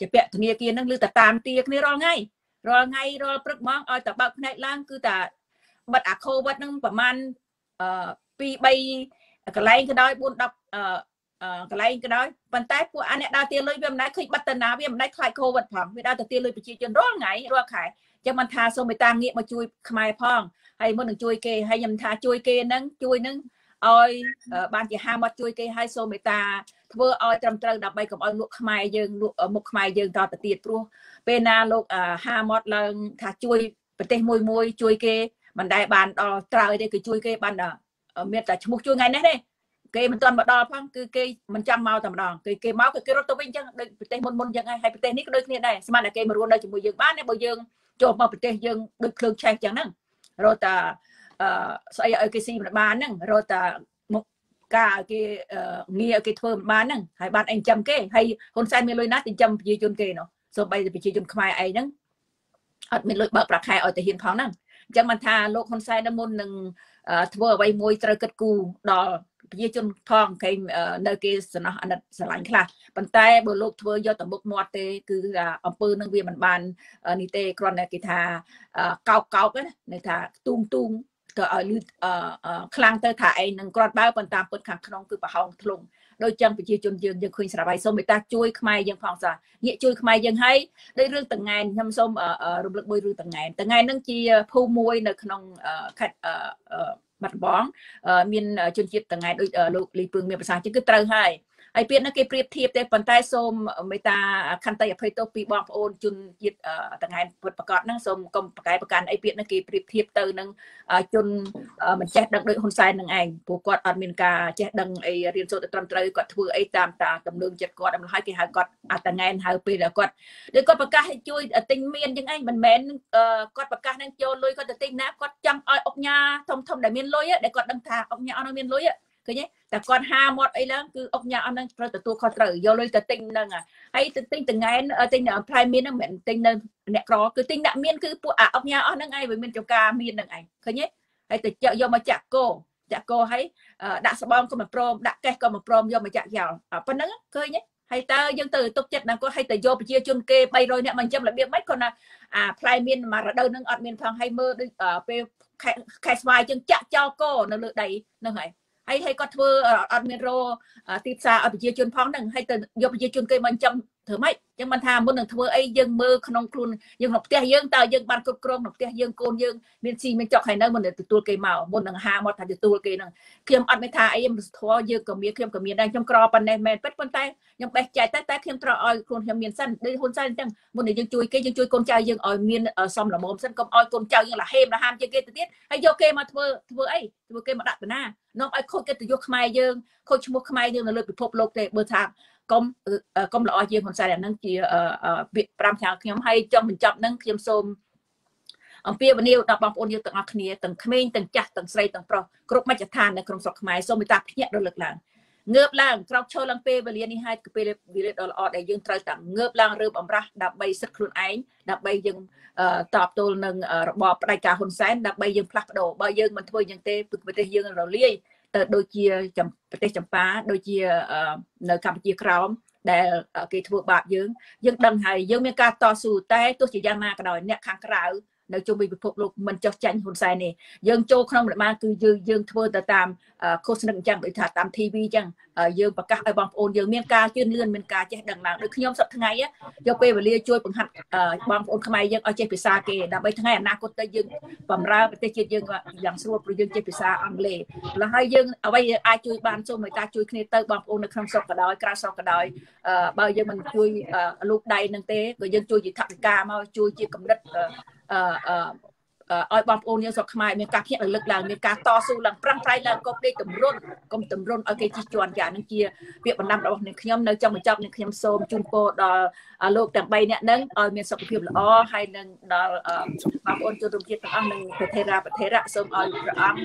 จะเปะตัวนี้กินนั่งลือแต่ตามตีกันนี่รอไงรอปรึกมองแต่บางในล่างคือแต่บัดอาโคบัดนั่งประมาณปีใบกระไรก็ได้บุญดับcái này cái đó vận tải của anh đã tiền lấy bên này khi bắt tận nào bên này khai cô vật phẩm vì đã tiền lấy bị chi cho rõ ngày rõ khải cho mình thà xong bị tang nghĩa mà chui khai phong hay muốn được chui kê hay nhầm thà chui kê nắng chui nắng oi ban chỉ ham mà chui kê hay xong bị ta vừa oi trầm trầm đập bay cùng oi lụa khai dương lụa một khai dương tao tiệt luôn bên nào lụa ham một lần thà chui bị tê môi chui kê mình đại bàn trời đây cứ chui kê bàn ở miền tây một chui ngày nè đâyเกมันตอนมาดอพังคือเกมันจำเมาแต่มาดองเกเมาเกรถตัววิ่งจังเตะมนยังไงให้เตะนี่ก็โดยนี่ได้สมัยเกมันรวนได้จมูกยังบ้านเนี่ยบ่ยังโจมมาเตะยังดึกเครื่องแช่จังนั่งเราแต่ใส่เกซีมันบ้านนั่งเราแต่มุกกาเกเงียเกเทิมบ้านนั่งให้บ้านเองจำเกให้คนใส่เมลอยนัดจำยืนจนเกเนาะสบายจะไปยืนจนขมายไอ้นั่งอัดเมลอยเบาปลาไข่เอาแต่หินพองนั่งจังมันทาโลกคนใส่น้ำมนหนึ่งทัวร์ใบมวยตะกัดกูดอยี่จนทองใครเนเกสนะอันนั้นสลายค่ะปันใต้บนโลกทัวร์ยอดต่อบุกมอเตคืออำเภอหนึ่งเวียมันบานนิเตกรอนเนกิธาเก่ากันในธาตุ้งก็ลืดคลางเตอร์ถ่ายหนึ่งกรอนบ้าปันตามเปิดขังขนมคือปะหงทลงโดยจังไปยี่จนยังคุยสลายส้มไปตาช่วยขมายยังพองจ้ะเนี่ยช่วยขมายยังให้ได้เรื่องต่างงานทำส้มรูปลักษณ์บุยเรื่องต่างงานนั่งจีผู้มวยในขนมขัดบัดบ้องมีจนจิตต่างไงโดยลูกลีพึงมีภาษาจีนก็เติร์ให้ไอเปียนักเก็บเปรียบเทียบแต่ปันใต้สมเมตาคันตายไปโตปีบองโอนจนจิตต่างไงบทประกอบนั่งสมกรมประกายประกันไอเปียนักเก็บเปรียบเทียบเติร์นั่งจนมันแจกดังโดยคนใส่ต่างไงผู้กอดอเมริกาแจกดังไอเรียนโซตตรมเตอร์กอดทั่วไอตามตาตำลึงจัดกอดมันให้กี่หากอดต่างไงหาปีแล้วกอดโดยกอดประกาศให้ช่วยติงเมียนยังไงมันแมนกอดประกาศนั่งโจลุยกอดติงนะกอดจังอ้อยอกยาทอมได้เมียนลุยได้กอดดังทาอกยาเอาเมียนลุยคือเนี่ยแต่ก่อนห้ามดไอ้แล้วคืออกยาอันนั้นเราแต่ตัวคอเตอร์โยเลยแต่ติงนั่งอ่ะไอ้ติงแต่ไงติงเนี่ยพลายมีนั่งเหมือนติงเนี่ยเนกรอคือติงเนี่ยมีนคือปวดอกยาอันนั้นไงเหมือนเจ้ากามีนั่งไงคือเนี่ยไอ้แต่เจาะโยมาจากโกให้ดักสบองก็มาโปรมดักแกก็มาโปรมโยมาจากยาวปนนั้นคือเนี่ยให้แต่ยังตื่นตกใจนั่งก็ให้แต่โยไปเชียร์จนเกย์ไปเลยเนี่ยมันจำระเบียบไม่คนนะพลายมีนมาระดับนั่งอดมีนฟังให้เมื่อไปแคสไวจึงจะเจ้าโกนั่งเลยได้นั่งไงให้ก็เทออัดเมโรติดซาอัดเจียจนพ้องหนึ่งให้แต่ยกเจียจนเกยมันจำเถอะไหมยังมันทำบนหนึ่งเทอไอ้ยังมือขนมคลุนยังหนกเตี้ยยังตายังบานกรมหนกเตี้ยยังโกนยังเมียนซีเมียนจอกไข่เนื้อบนหนึ่งตัวเกยเมาบนหนึ่งหาหมดทาจะตัวเกยหนึ่งเขียมอัดไม่ทาไอ้ยังทอยังกับเมียเขียมกับเมียได้ยังกรอปันในแมนเป็ดปันใต้ยังแบกใจใต้เขียมตรออ้อยคลุนเขียมเมียนสั้นได้คนสั้นจังบนหนึ่งยังจุยเกยยังจุยโกนใจยังอ้อยเมียนซอมหล่อมสั้นกับอ้อยโกนใจยังหล่ะเฮมหล่ะหามยังเกยติดให้โยเกยมาเทอไอ้ตัวเกยมาดัดหน้าน้องไอ้คนก็จะยกขมายเยอะคนชมุกขมายเยอะเลยไปพบโลกเลยเบอร์ทางก้มหล่อเยี่ยมคนใส่นั่งจีปรามชาวขยมให้จอมเป็นจับนั่งขยมโสมเปียวันนี้เราบางคนเยอะต่างอักเนียต่างขมิ้นต่างจักต่างใส่ต่างปลอกกรุ๊ปมาจัดทานในกรมสอบขมายโสมไปตาเพี้ยนเราเลือกหลังเงือบล่างกรอกโชว์ลังเปย์บริเวณนี้ให้กับเปย์บริเวณอ่อนได้ยังตรายต่างเงือบล่างเริ่มอมระดับใบสักครุนไอ้ดับใบยังตอบตัวหนึ่งบอบรายการหุ่นแสนดับใบยังพลักโดใบยังมันทั่วยังเตะปุ่นไปเตะยังเราเลี้ยแต่โดยเชียจำประเทศจำป้าโดยเชียในกัมพูชีคร้อมแต่เกี่ยวกับบาปยังดังไห้ยังมีการต่อสู้แต่ตัวจียามากระดอยเนี่ยขังกระเอา ในจมีพวกลูกมันจะจันหุ่นใส่เนี่ยยังโจขนมมาคือยังเทอแต่ตามโฆษณาจังหรือถ่ายตามทีวีจังยังประกาศบางโอนยังเมียนกายื่นเลื่อนเมียนกาแจ้งดังๆโดยขยมสับทั้งไงอ่ะยกไปเวลีช่วยปังหัดบางโอนขมายยังเอาใจพิซซ่าเกย์ดับไปทั้งไงอนาคตจะยังปั่มราประเทศจีนยังอย่างสรุปประยุทธ์ใจพิซซ่าอังเลแล้วให้ยังเอาไว้ไอช่วยบานส้มไอตาช่วยคณิตเตอร์บางโอนในคำสอบกระดอยกระสอบกระดอยบางยังมันช่วยลูกใดนั่งเตะก็ยังช่วยจิตถักกามาช่วยจิตกำลังบอมโอนยังสกขมายมีการเพียงเลิกลางมีการต่อสู้หลังปรังไตรหลังก็ได้ตำรนก็ตำรนเอาเกจิจวนอย่างนั้นเกียเปียบนำเราหนึ่งขยมในจังหวัดจังหวัดหนึ่งขยมโซมจุนโปดอโลกต่างใบเนี่ยนั่งเอาเมียสกเพียบอ๋อให้นั่งดอบอมโอนจุดมจิตอ๋อหนึ่งประเทศระโซมอ๋อ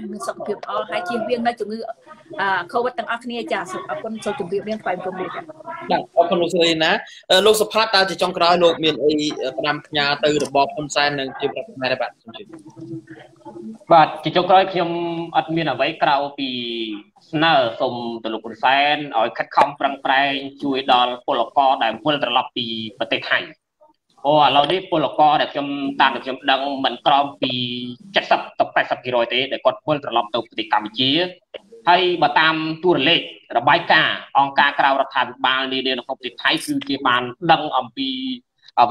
เมียสกเพียบอ๋อให้จีเวียงนั่งจุงือเขาวัดต่างอักเนียจ่าสกเอาคนโซจุงเวียงไปกรมเลยดังเอาคนรู้สึกนะโลกสภาพตาจะจ้องกระไรโลกเมียนไอ้ประนามยาตือหรือบอมคนแซนหนึ่งจีบกับนายแบบบาดจิตจกร้อยเพียงอัดมีนเอาไว้กล่าวปีหน้าสมตลกคนแซนเอาคัดคำปรังแปลงช่วยดอลโปลกอได้เมื่อตลับปีประเทศไทยเพราะว่าเราได้โปลกอได้เพียงตามเพียงดังเหมือนกล่าวปี70 ต่อ 80กิโลเตะแต่ก่อนเมื่อตลับตัวปฏิกรรมจีให้มาตามตัวเลขระบายการองค์การกล่าวรัฐบาลในเดือนของประเทศไทยคือเกี่ยมันดังอัมพี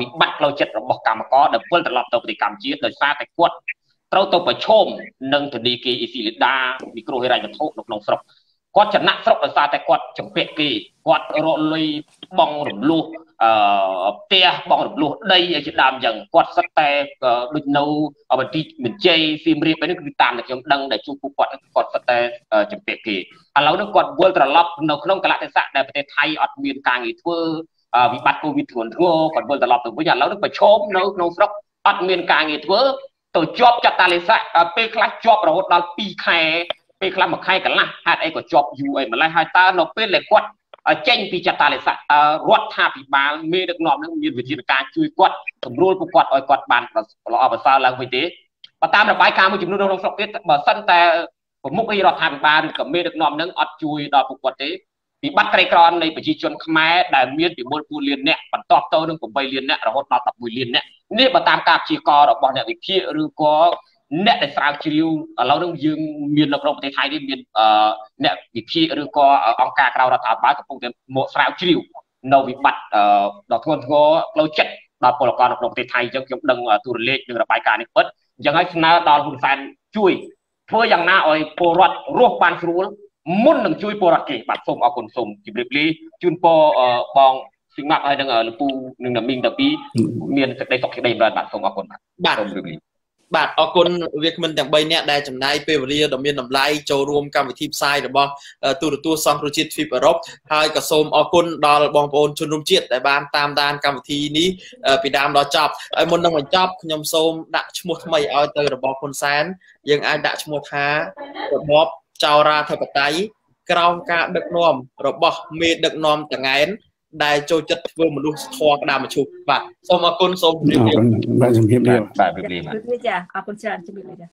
วิบัติเราเจ็ดระบบกรรมก็เดิมเพื่อตลอดตัวปฏิกรรมจีโดยซาแต่กวดเราตัวประชมนั่งถึงดีกีอิสิลิดามิโครเฮไรมันทุกนองสรบก็จะนักสรบซาแต่กวดจังเปกีกวดโรลีบองหลุมลูเตียบองหลุมลูได้ไอจิตดามอย่างกวดสเตกดุนโนเอาไปที่เหมือนเจฟิมรีไปนึกตามแต่ยังดังแต่ชูกูกวดกวดสเตจังเปกีเราเนี่ยกวดเวิร์ตลอดนองขนมกระเทศในประเทศไทยอัดมีการอีทั่ววิบัติโควิดส่วนทั่วก่อนบนตลอดถึงพยานแล้วนึกประชมนึกนองสระอัดเมียนกางอีทั่วตัวจอบจัตตาเลสเปคลัดจอบเราดาวปีแค่เปคลัดมาแค่กันละหาไอ้ก็จอบอยู่ไอ้มาไล่หายตาเราเป็นเหล็กกวดเจนปีจัตตาเลสรถท่าปีบาลเมดึกนอมนึกมีวิธีการช่วยกวดสมรู้ผู้กวดอ้อยกวดบานเราเอาภาษาเราไปตีมาตามระบายการมุ่งจุดนองสระเป็นแบบสั้นแต่ผมมุ่งไปรถท่าปีบาลกับเมดึกนอมนึกอัดช่วยดาวผู้กวดตีปีบัตรไกรกรในประชาชนขมายได้เมียนปีบนปูเรียนเนี่ยปันตอบโต้เรื่องของใบเรียนเนี่ยเราหดเราตับบุยเรียนเนี่ยนี่มาตามการชี้กอดอกบอลเนี่ยอีกที่หรือก็เนี่ยในสาวจิริวเราต้องยืมเมียนเราประเทศไทยได้เมียนเนี่ยอีกที่หรือก็องค์การเรารัฐบาลกับพวกเด็กโมสาวจิริวเราปีบัตรดอกทวนก็เราเจ็ดดอกปลอกดอกประเทศไทยยังยังดังตัวเลขหนึ่งระบายการนี่เปิดยังให้ชนะดอนหุ่นแฟนช่วยเพื่อยังหน้าอ้อยโปรรัดร่วมปานสูรมุ่งหนึ่งช่วยโปรรักเก็บบัตรส่งเอาคนส่งจิบลิบลีจุนโปบองสิงห์มาอะไรดังลูกปูหนึ่งหนึ่งมิงแต่ปีเมียนได้ตกได้บาทส่งเอาคนบัตรบัตรเอาคนเวียดมันแต่ใบเนี้ยได้จำนายเปรย์เรียดเมียนนำไล่โจรวมกันไปทีมไซด์แต่บองตัวซองโปรเจกต์ฟิบรบไฮกับส่งเอาคนดอลบองโอนชนรวมเจียดแต่บานตามดานกันไปทีนี้ปีดามดอจับไอ้มนต์ดังวันจับขยมส่งดักชมวดทำไมเอาเตอร์แต่บองคนแซนยังไอ้ดักชมวดท้าแต่บอบชาวราธปไตยกรองการดักนอมระบบเมดักนอมแต่ไงได้โจจัดเวอร์มันดูทอกระดามชุบบัตรสมกุลสมเรียบเรียบบัตรเรียบเรียบจ้ะเอาคนเชิญจะมีอะไรจ้ะ